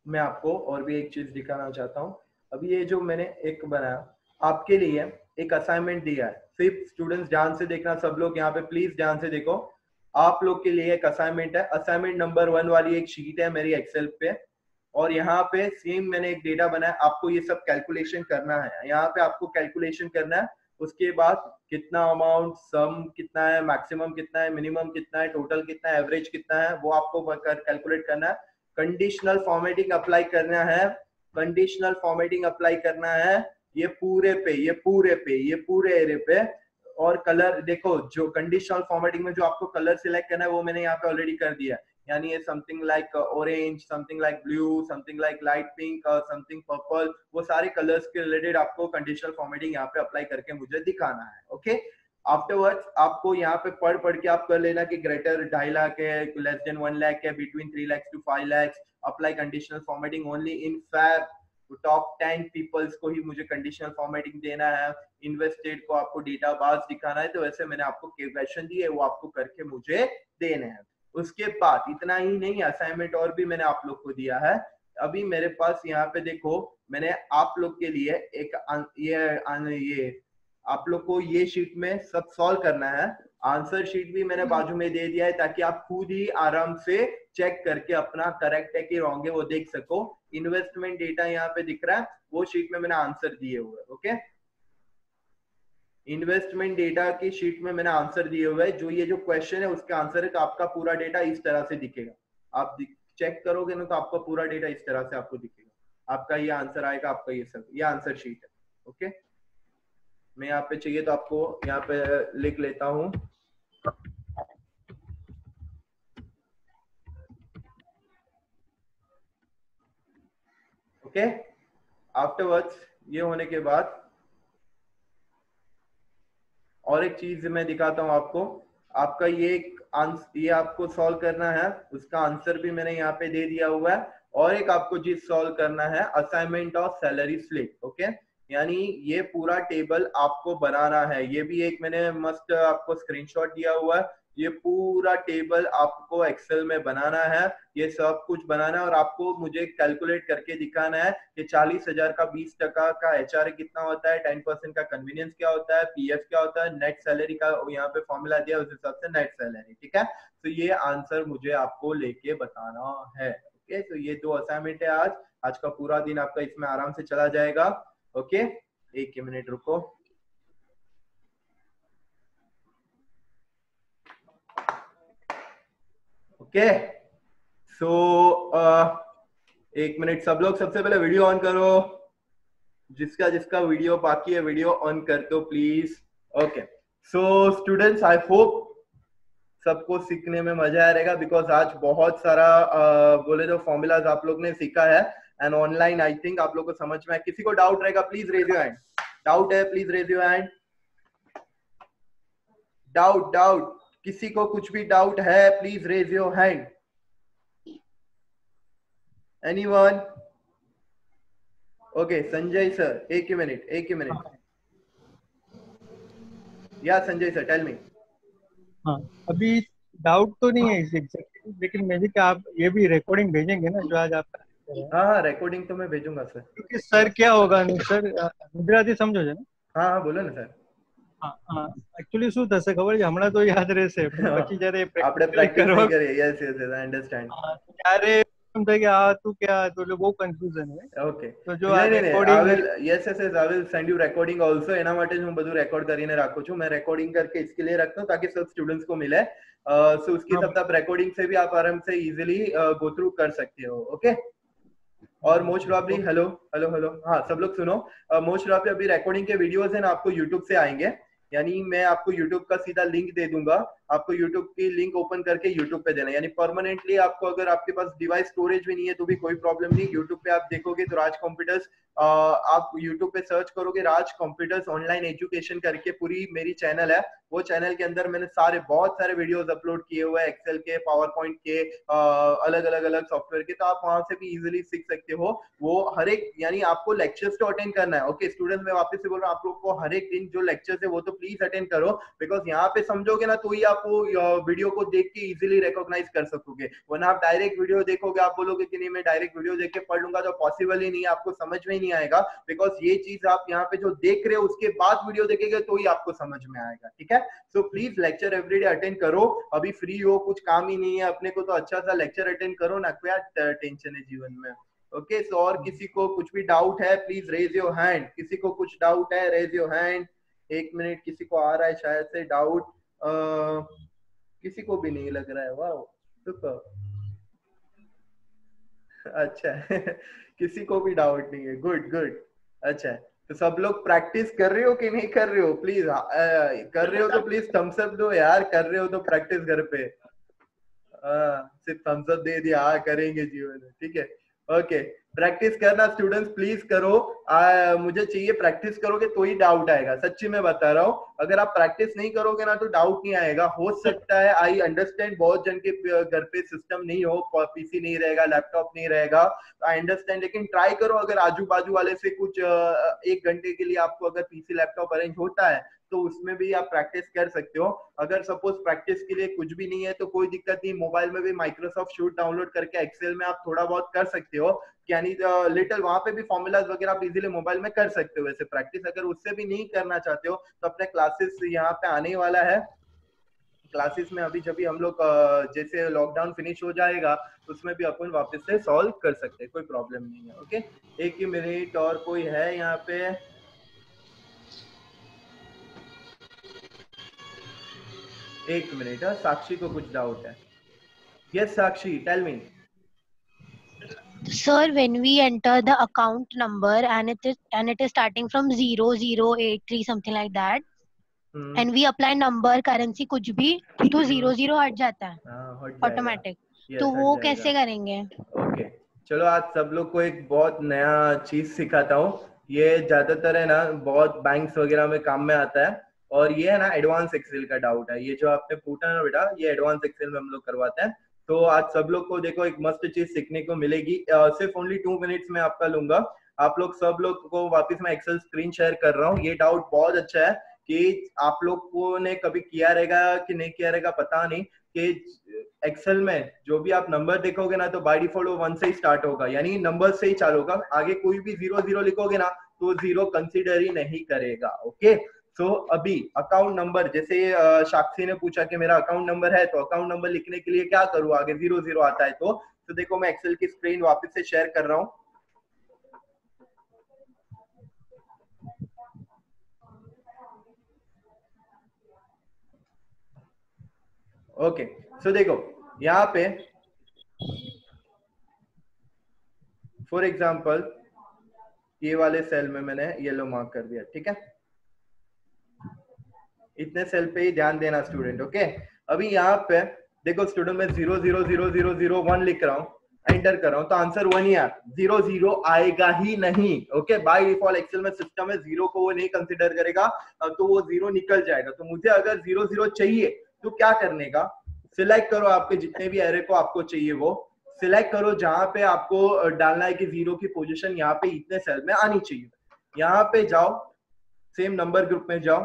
मैं आपको और भी एक चीज दिखाना चाहता हूँ। अभी ये जो मैंने एक बनाया आपके लिए, एक असाइनमेंट दिया है, सिर्फ स्टूडेंट्स ध्यान से देखना, सब लोग यहाँ पे प्लीज ध्यान से देखो, आप लोग के लिए एक असाइनमेंट है, असाइनमेंट नंबर वन वाली एक शीट है मेरी एक्सेल पे, और यहाँ पे सेम मैंने एक डेटा बनाया, आपको ये सब कैलकुलेशन करना है, यहाँ पे आपको कैलकुलेशन करना है, उसके बाद कितना अमाउंट, सम कितना है, मैक्सिमम कितना है, मिनिमम कितना है, टोटल कितना है, एवरेज कितना है, वो आपको कैलकुलेट करना है, कंडीशनल फॉर्मेटिंग अप्लाई करना है, कंडीशनल फॉर्मेटिंग अप्लाई करना है ये पूरे पे, ये पूरे पे, ये पूरे एरे पे, और कलर देखो जो कंडीशनल फॉर्मेटिंग में जो आपको कलर सिलेक्ट करना है वो मैंने यहाँ पे ऑलरेडी कर दिया है, यानी ये something like orange, something like blue, something like light pink, something purple, वो सारे कलर्स के रिलेटेड आपको कंडीशनल फॉर्मेटिंग यहाँ पे अप्लाई करके मुझे दिखाना है ओके। आफ्टरवर्ड्स आपको यहाँ पे पढ़ पढ़ के आप कर लेना कि ग्रेटर ढाई लाख है, लेस देन वन लाख है, between three lakh to five lakh, apply conditional formatting only in फैब, टॉप टेन पीपल्स को ही मुझे कंडीशनल फॉर्मेटिंग देना है, इन्वेस्टेड को आपको डेटा बेस दिखाना है, तो वैसे मैंने आपको क्वेश्चन दिए वो आपको करके मुझे देने हैं। उसके बाद इतना ही नहीं, असाइनमेंट और भी मैंने आप लोग को दिया है। अभी मेरे पास यहाँ पे देखो, मैंने आप लोग के लिए एक आन, ये आन, ये आप लोग को ये शीट में सब सॉल्व करना है, आंसर शीट भी मैंने बाजू में दे दिया है ताकि आप खुद ही आराम से चेक करके अपना करेक्ट है कि रॉन्ग है वो देख सको। इन्वेस्टमेंट डेटा यहाँ पे दिख रहा है, वो शीट में मैंने आंसर दिए हुए ओके, इन्वेस्टमेंट डेटा की शीट में मैंने आंसर दिए हुए हैं, जो ये जो क्वेश्चन है उसके आंसर है का आपका पूरा डेटा इस तरह से दिखेगा, आप चेक करोगे ना तो आपका पूरा डेटा इस तरह से आपको दिखेगा, आपका ये आंसर आएगा, आपका ये सब ये आंसर शीट है ओके। मैं यहाँ पे चाहिए तो आपको यहाँ पे लिख लेता हूँ, ओके। आफ्टरवर्ड्स ये होने के बाद और एक चीज मैं दिखाता हूं आपको, आपका ये ये आपको सॉल्व करना है, उसका आंसर भी मैंने यहाँ पे दे दिया हुआ है, और एक आपको चीज सॉल्व करना है, assignment of salary slip okay, यानी ये पूरा टेबल आपको बनाना है, ये भी एक मैंने मस्त आपको स्क्रीनशॉट दिया हुआ है, ये पूरा टेबल आपको एक्सेल में बनाना है, ये सब कुछ बनाना है, और आपको मुझे कैलकुलेट करके दिखाना है कि चालीस हजार का बीस टका का एचआर कितना होता है, टेन परसेंट का कन्वीनियंस क्या होता है, पीएफ क्या होता है, नेट सैलरी का यहाँ पे फॉर्मूला दिया उस हिसाब से नेट सैलरी, ठीक है। तो ये आंसर मुझे आपको लेके बताना है ओके। तो ये दो असाइनमेंट है आज, आज का पूरा दिन आपका इसमें आराम से चला जाएगा ओके। एक मिनट रुको, ओके सो एक मिनट, सब लोग सबसे पहले वीडियो ऑन करो, जिसका जिसका वीडियो बाकी है वीडियो ऑन कर दो please okay. So students I hope सबको सीखने में मजा आएगा, बिकॉज आज बहुत सारा uh, बोले जो फॉर्मूलाज आप लोग ने सीखा है एंड ऑनलाइन आई थिंक आप लोग को समझ में आए। किसी को डाउट रहेगा please raise your hand. Doubt है please raise your hand. Doubt doubt किसी को कुछ भी डाउट है please raise your hand. Anyone? Okay Sanjay sir, एक ही मिनट एक ही मिनट। या संजय सर टेल मी। हाँ अभी डाउट तो नहीं है एग्जैक्टली, लेकिन मैं भी क्या आप ये भी रिकॉर्डिंग भेजेंगे ना जो आज आपका? हाँ हाँ रिकॉर्डिंग तो मैं भेजूंगा सर। क्योंकि सर क्या होगा नहीं सर गुजराती समझो ना। हाँ हाँ बोलो ना सर। हाँ हाँ एक्चुअली શું થશે ખબર છે હમણાં તો યાદ રહેશે પછી જ્યારે આપણે પ્રેક્ટિસ કરીએ। Yes yes I understand. ત્યારે એમ થાય કે આ તું કે આ તો બહુ કન્ફ્યુઝન છે। ઓકે તો જો આ recording yes yes yes I will send you recording also. એના માટે હું બધું રેકોર્ડ કરીને રાખું છું। મેં રેકોર્ડિંગ करके इसके लिए रखता हूं ताकि सब स्टूडेंट्स को मिले। सो उसकी सब तब रेकॉर्डिंग से भी आप आराम से इजीली गो थ्रू कर सकते हो। ओके और most probably hello hello hello हाँ सब लोग सुनो, मोस्ट प्रॉब्ली अभी रेकॉर्डिंग के वीडियोस हैं आपको यूट्यूब से आएंगे, यानी मैं आपको YouTube का सीधा लिंक दे दूंगा। आपको YouTube की लिंक ओपन करके YouTube पे देना, यानी परमानेंटली आपको अगर आपके पास डिवाइस स्टोरेज भी नहीं है तो भी कोई प्रॉब्लम नहीं। YouTube पे आप देखोगे तो राज कंप्यूटर्स, आप YouTube पे सर्च करोगे राज कंप्यूटर्स ऑनलाइन एजुकेशन करके पूरी मेरी चैनल है। वो चैनल के अंदर मैंने सारे बहुत सारे वीडियोस अपलोड किए हुए हैं एक्सेल के, पावर पॉइंट के, अलग अलग अलग सॉफ्टवेयर के, तो आप वहां से भी इजिली सीख सकते हो। वो हर एक यानी आपको लेक्चर्स तो अटेंड करना है। ओके स्टूडेंट्स मैं वापस से बोल रहा हूँ आप लोग को हर एक दिन जो लेक्चर्स है वो तो प्लीज अटेंड करो, बिकॉज यहाँ पे समझोगे ना तो ही आप वो वीडियो को देख के इजिली रिकॉग्नाइज कर सकोगे। वरना आप डायरेक्ट वीडियो देखोगे आप बोलोगे कि नहीं मैं डायरेक्ट वीडियो देख के पढ़ लूंगा तो पॉसिबल ही नहीं है, आपको समझ में नहीं आएगा। बिकॉज ये चीज आप यहाँ पे जो देख रहे हो उसके बाद वीडियो देखेंगे तो ही आपको समझ में आएगा। ठीक है so please lecture everyday attend करो। अभी फ्री हो कुछ काम ही नहीं है अपने को तो अच्छा सा लेक्चर अटेंड करो ना, क्या टेंशन है जीवन में। ओके okay, सो so, और किसी को कुछ भी डाउट है प्लीज रेज योर हैंड। किसी को कुछ डाउट है रेज योर हैंड। एक मिनट किसी को आ रहा है शायद से डाउट। Uh, किसी को भी नहीं लग रहा है। वाह अच्छा किसी को भी डाउट नहीं है। गुड गुड अच्छा तो सब लोग प्रैक्टिस कर रहे हो कि नहीं कर रहे हो? प्लीज uh, कर रहे हो तो प्लीज थम्स अप दो यार। कर रहे हो तो प्रैक्टिस घर पे uh, सिर्फ थम्स अप दे दिया हाँ करेंगे जीवन में। ठीक है ओके okay, प्रैक्टिस करना स्टूडेंट्स प्लीज करो। आ, मुझे चाहिए प्रैक्टिस करोगे तो ही डाउट आएगा, सच्ची में बता रहा हूँ। अगर आप प्रैक्टिस नहीं करोगे ना तो डाउट नहीं आएगा। हो सकता है आई अंडरस्टैंड बहुत जन के घर पे सिस्टम नहीं हो, पीसी नहीं रहेगा, लैपटॉप नहीं रहेगा, आई अंडरस्टैंड, लेकिन ट्राई करो। अगर आजू बाजू वाले से कुछ एक घंटे के लिए आपको अगर पीसी लैपटॉप अरेंज होता है तो उसमें भी आप प्रैक्टिस कर सकते हो। अगर सपोज प्रैक्टिस के लिए कुछ भी नहीं है तो कोई दिक्कत नहीं, मोबाइल में भी माइक्रोसॉफ्ट शूट डाउनलोड करके एक्सेल में आप थोड़ा बहुत कर सकते हो, यानी लिटिल वहां पे भी फॉर्मूलाज वगैरह आप इजीली मोबाइल में कर सकते हो ऐसे प्रैक्टिस। अगर उससे भी नहीं करना चाहते हो तो अपने क्लासेस यहाँ पे आने वाला है। क्लासेस में अभी जब भी हम लोग जैसे लॉकडाउन फिनिश हो जाएगा उसमें भी अपन वापस से सॉल्व कर सकते हैं, कोई प्रॉब्लम नहीं है। ओके एक ही मिनट और कोई है यहाँ पे? एक मिनट साक्षी को कुछ डाउट है। Yes Sakshi tell me. Sir, when we enter the account number and it is and it is starting from zero zero eight three something like that, hmm. and we apply number currency कुछ भी तो zero zero हट जाता है, हाँ, automatic, yes, तो वो कैसे करेंगे? Okay, चलो आज सब लोग को एक बहुत नया चीज सिखाता हूँ। ये ज्यादातर है ना बहुत बैंक्स वगैरह में काम में आता है, और ये है ना एडवांस एक्सेल का डाउट है। ये जो आपने पूछा ना बेटा ये एडवांस एक्सेल में हम लोग करवाते हैं। तो आज सब लोग को देखो एक मस्त चीज सीखने को मिलेगी। uh, सिर्फ ओनली टू मिनट्स में आपका लूंगा। आप लोग सब लोग को वापस मैं एक्सेल स्क्रीन शेयर कर रहा हूँ। ये डाउट बहुत अच्छा है कि आप लोग को ने कभी किया रहेगा कि नहीं किया रहेगा पता नहीं, कि एक्सेल में जो भी आप नंबर देखोगे ना तो बाय डिफॉल्ट वो वन से ही स्टार्ट होगा, यानी नंबर से ही चालू होगा। आगे कोई भी जीरो जीरो लिखोगे ना तो जीरो कंसिडर ही नहीं करेगा। ओके तो so, अभी अकाउंट नंबर जैसे साक्षी ने पूछा कि मेरा अकाउंट नंबर है, तो अकाउंट नंबर लिखने के लिए क्या करूँ? आगे जीरो जीरो आता है तो तो देखो मैं एक्सेल की स्क्रीन वापस से शेयर कर रहा हूँ। ओके सो देखो यहाँ पे फॉर एग्जाम्पल ये वाले सेल में मैंने येलो मार्क कर दिया। ठीक है इतने सेल पे ही ध्यान देना स्टूडेंट। ओके अभी यहाँ पे देखो स्टूडेंट मैं zero zero zero zero zero one लिख रहा हूँ, एंटर कर रहा हूँ तो आंसर वन ही आया, जीरो जीरो आएगा ही नहीं। ओके, बाय डिफॉल्ट एक्सेल में सिस्टम है, जीरो को वो नहीं कंसिडर करेगा तो वो जीरो निकल जाएगा। तो मुझे अगर जीरो जीरो चाहिए तो क्या करने का, सिलेक्ट करो आपके जितने भी एरे को आपको चाहिए वो सिलेक्ट करो, जहां पे आपको डालना है कि जीरो की पोजिशन यहाँ पे इतने सेल में आनी चाहिए। यहाँ पे जाओ, सेम नंबर ग्रुप में जाओ,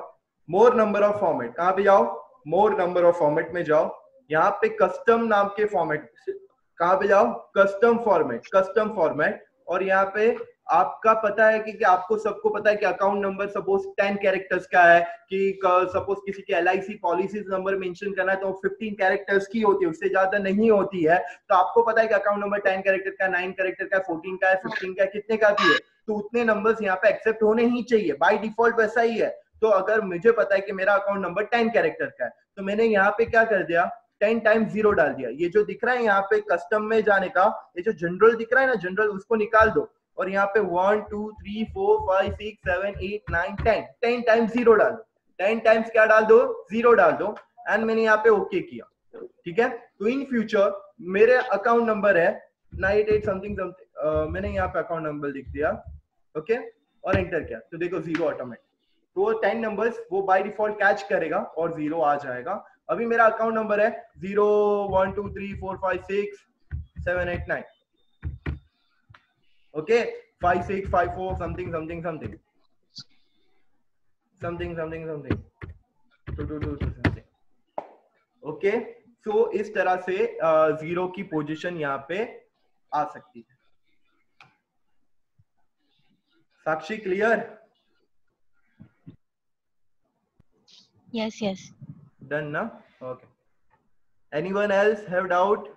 मोर नंबर ऑफ फॉर्मेट, कहाँ पे जाओ, मोर नंबर ऑफ फॉर्मेट में जाओ, यहाँ पे कस्टम नाम के फॉर्मेट, कहाँ पे जाओ, कस्टम फॉर्मेट, कस्टम फॉर्मेट। और यहाँ पे आपका पता है कि, कि आपको सबको पता है कि account number suppose ten characters का है, कि सपोज किसी की L I C policies number mention करना है तो फिफ्टीन कैरेक्टर्स की होती है, उससे ज्यादा नहीं होती है। तो आपको पता है कि अकाउंट नंबर टेन कैरेक्टर का, नाइन कैरेक्टर का, फोर्टीन का है, फिफ्टीन का है, कितने का भी है, तो उतने नंबर्स यहाँ पे एक्सेप्ट होने ही चाहिए, बाय डिफॉल्ट वैसा ही है। तो अगर मुझे पता है कि मेरा अकाउंट नंबर टेन कैरेक्टर का है तो मैंने यहाँ पे क्या कर दिया, टेन टाइम जीरो डाल दिया। ये जो दिख रहा है यहाँ पे कस्टम में जाने का, ये जो जनरल दिख रहा है ना जनरल, उसको निकाल दो और यहाँ पे one two three four five six seven eight nine ten, ten time zero डाल दो, टेन टाइम्स क्या डाल दो, जीरो डाल दो, एंड मैंने यहाँ पे ओके किया। ठीक है, तो इन फ्यूचर मेरे अकाउंट नंबर है नाइन एट समथिंग समथिंग, मैंने यहाँ पे अकाउंट नंबर लिख दिया, ओके, और एंटर किया तो देखो जीरो ऑटोमेटिक, तो टेन नंबर्स वो बाय डिफॉल्ट कैच करेगा और जीरो आ जाएगा। अभी मेरा अकाउंट नंबर है zero one two three four five six seven eight nine, okay, five six five four something something something something something something two two two two something, okay. So इस तरह से zero uh, की position यहाँ पे आ सकती है। Sakshi clear? Yes yes, done na, okay, anyone else have doubt?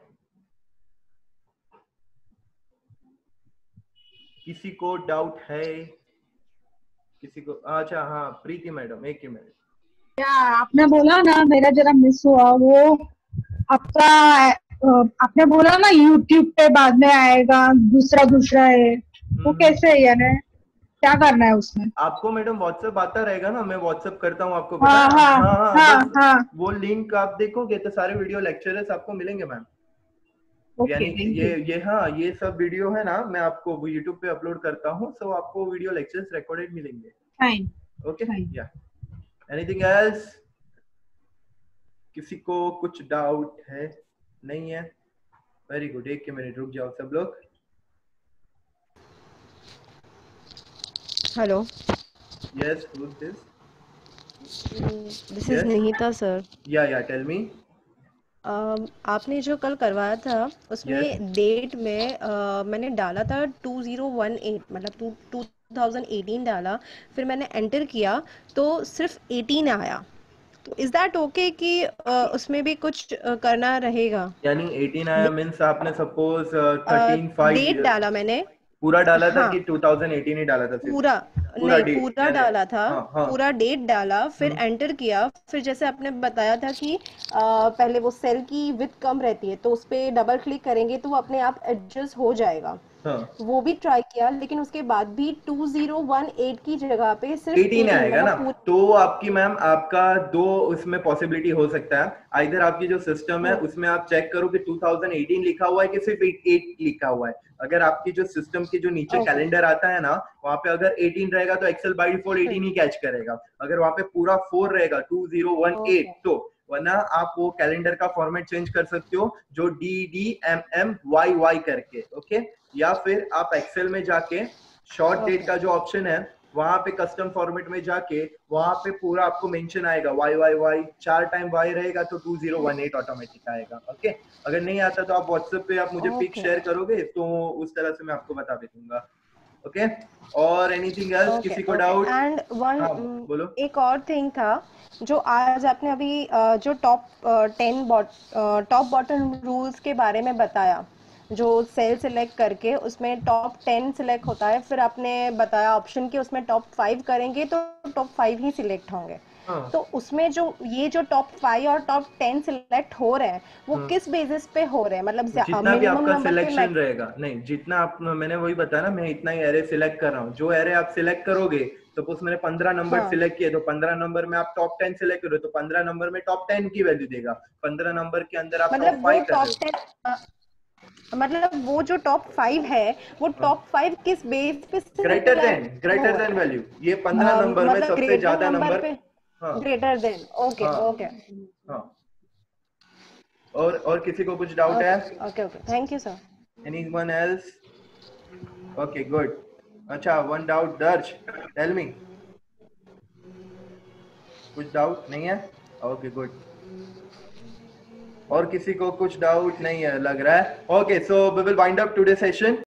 किसी को doubt है? किसी को? अच्छा हाँ, प्रीति मैडम, एक ही मिनट। या आपने बोला ना, मेरा जरा मिस हुआ वो आपका, आपने बोला ना YouTube पे बाद में आएगा दूसरा दूसरा है, वो कैसे है यार, क्या करना है उसमें? आपको मैडम व्हाट्सएप आता रहेगा ना, मैं व्हाट्सएप करता हूँ आपको, हाँ हाँ हाँ हाँ हाँ, वो लिंक आप देखोगे तो सारे वीडियो लेक्चरर्स आपको मिलेंगे मैम, यानी ये ये हाँ ये सब वीडियो है ना, मैं आपको यूट्यूब पे अपलोड करता हूँ, सो आपको वीडियो लेक्चर्स रिकॉर्डेड मिलेंगे। फाइन, ओके, या एनीथिंग एल्स? किसी को कुछ डाउट है? नहीं है, वेरी गुड, एक मिनट रुक जाओ सब लोग। Hello. Yes, who is this? This is Nihita sir. Yeah, yeah, tell me. Um, आपने जो कल करवाया था उसमें डेट yes. में uh, मैंने डाला था टू थाउजेंड एटीन, मतलब टू थाउजेंड एटीन डाला, फिर मैंने एंटर किया तो सिर्फ एटीन आया। तो इज दैट ओके कि uh, उसमें भी कुछ uh, करना रहेगा? यानी एटीन आया मींस आपने सपोज थर्टीन फाइव डेट डाला, मैंने पूरा डाला था, हाँ, कि टू थाउजेंड एटीन ही डाला था पूरा, पूरा नहीं, पूरा डाला था, हाँ, हाँ, पूरा डेट डाला, फिर एंटर किया, फिर जैसे आपने बताया था कि आ, पहले वो सेल की विड्थ कम रहती है तो उस पर डबल क्लिक करेंगे तो वो अपने आप एडजस्ट हो जाएगा, हाँ, वो भी ट्राई किया लेकिन उसके बाद भी टू थाउजेंड एटीन की जगह पे सिर्फ एटीन आएगा ना। तो आपकी मैम आपका दो उसमें पॉसिबिलिटी हो सकता है, आइदर आपकी जो सिस्टम है उसमें आप चेक करो कि टू थाउजेंड एटीन लिखा हुआ है कि सिर्फ एट लिखा हुआ है। अगर आपकी जो सिस्टम की जो नीचे कैलेंडर आता है ना वहाँ पे अगर एटीन रहेगा तो एक्सेल बाय डिफॉल्ट एटीन ही कैच करेगा, अगर वहाँ पे पूरा फोर रहेगा टू थाउजेंड एटीन, तो वरना आप वो कैलेंडर का फॉर्मेट चेंज कर सकते हो जो D D M M Y Y करके, ओके, या फिर आप एक्सेल में जाके शॉर्ट डेट का जो ऑप्शन है वहां पे कस्टम फॉर्मेट में जाके वहां पे पूरा आपको मेंशन आएगा वाई वाई वाई, चार टाइम वाई रहेगा तो टू थाउजेंड एटीन ऑटोमेटिक आएगा। ओके, अगर नहीं आता तो आप व्हाट्सएप पे आप मुझे पिक शेयर करोगे तो उस तरह से मैं आपको बता भी दूंगा। ओके, और एनीथिंग एल्स? किसी को डाउट? एंड वन बोलो, एक और थिंग था जो आज आपने अभी जो top ten top bottom rules के बारे में बताया, जो सेल सिलेक्ट करके उसमें टॉप टेन सिलेक्ट होता है, फिर आपने बताया ऑप्शन के उसमें टॉप फाइव करेंगे तो टॉप फाइव ही सिलेक्ट होंगे, हाँ. तो उसमें जो ये जो टॉप फाइव और टॉप टेन सिलेक्ट हो रहे हैं वो हाँ. किस बेसिस पे हो रहे हैं, मतलब जितना भी आपका सिलेक्शन रहेगा, नहीं जितना आप, मैंने वही बताया ना, मैं इतना ही एरे सिलेक्ट कर रहा हूँ। जो एरे आप सिलेक्ट करोगे, सपोज मैंने पंद्रह नंबर सिलेक्ट किए तो पंद्रह नंबर में आप टॉप टेन सिलेक्ट करो तो पंद्रह नंबर में टॉप टेन की वैल्यू देगा, पंद्रह नंबर के अंदर आप टॉप फाइव कर, मतलब वो जो टॉप फाइव है वो टॉप फाइव किस बेस पे, greater than greater than value, ये पंद्रह नंबर में सबसे ज्यादा number, greater than. Okay okay, और और किसी को कुछ डाउट है? Okay okay, thank you sir. Anyone else? Okay good. अच्छा, वन डाउट दर्ज, टेल मी, कुछ डाउट नहीं है? Okay good. और किसी को कुछ डाउट नहीं है लग रहा है? Okay, so we will wind up today session.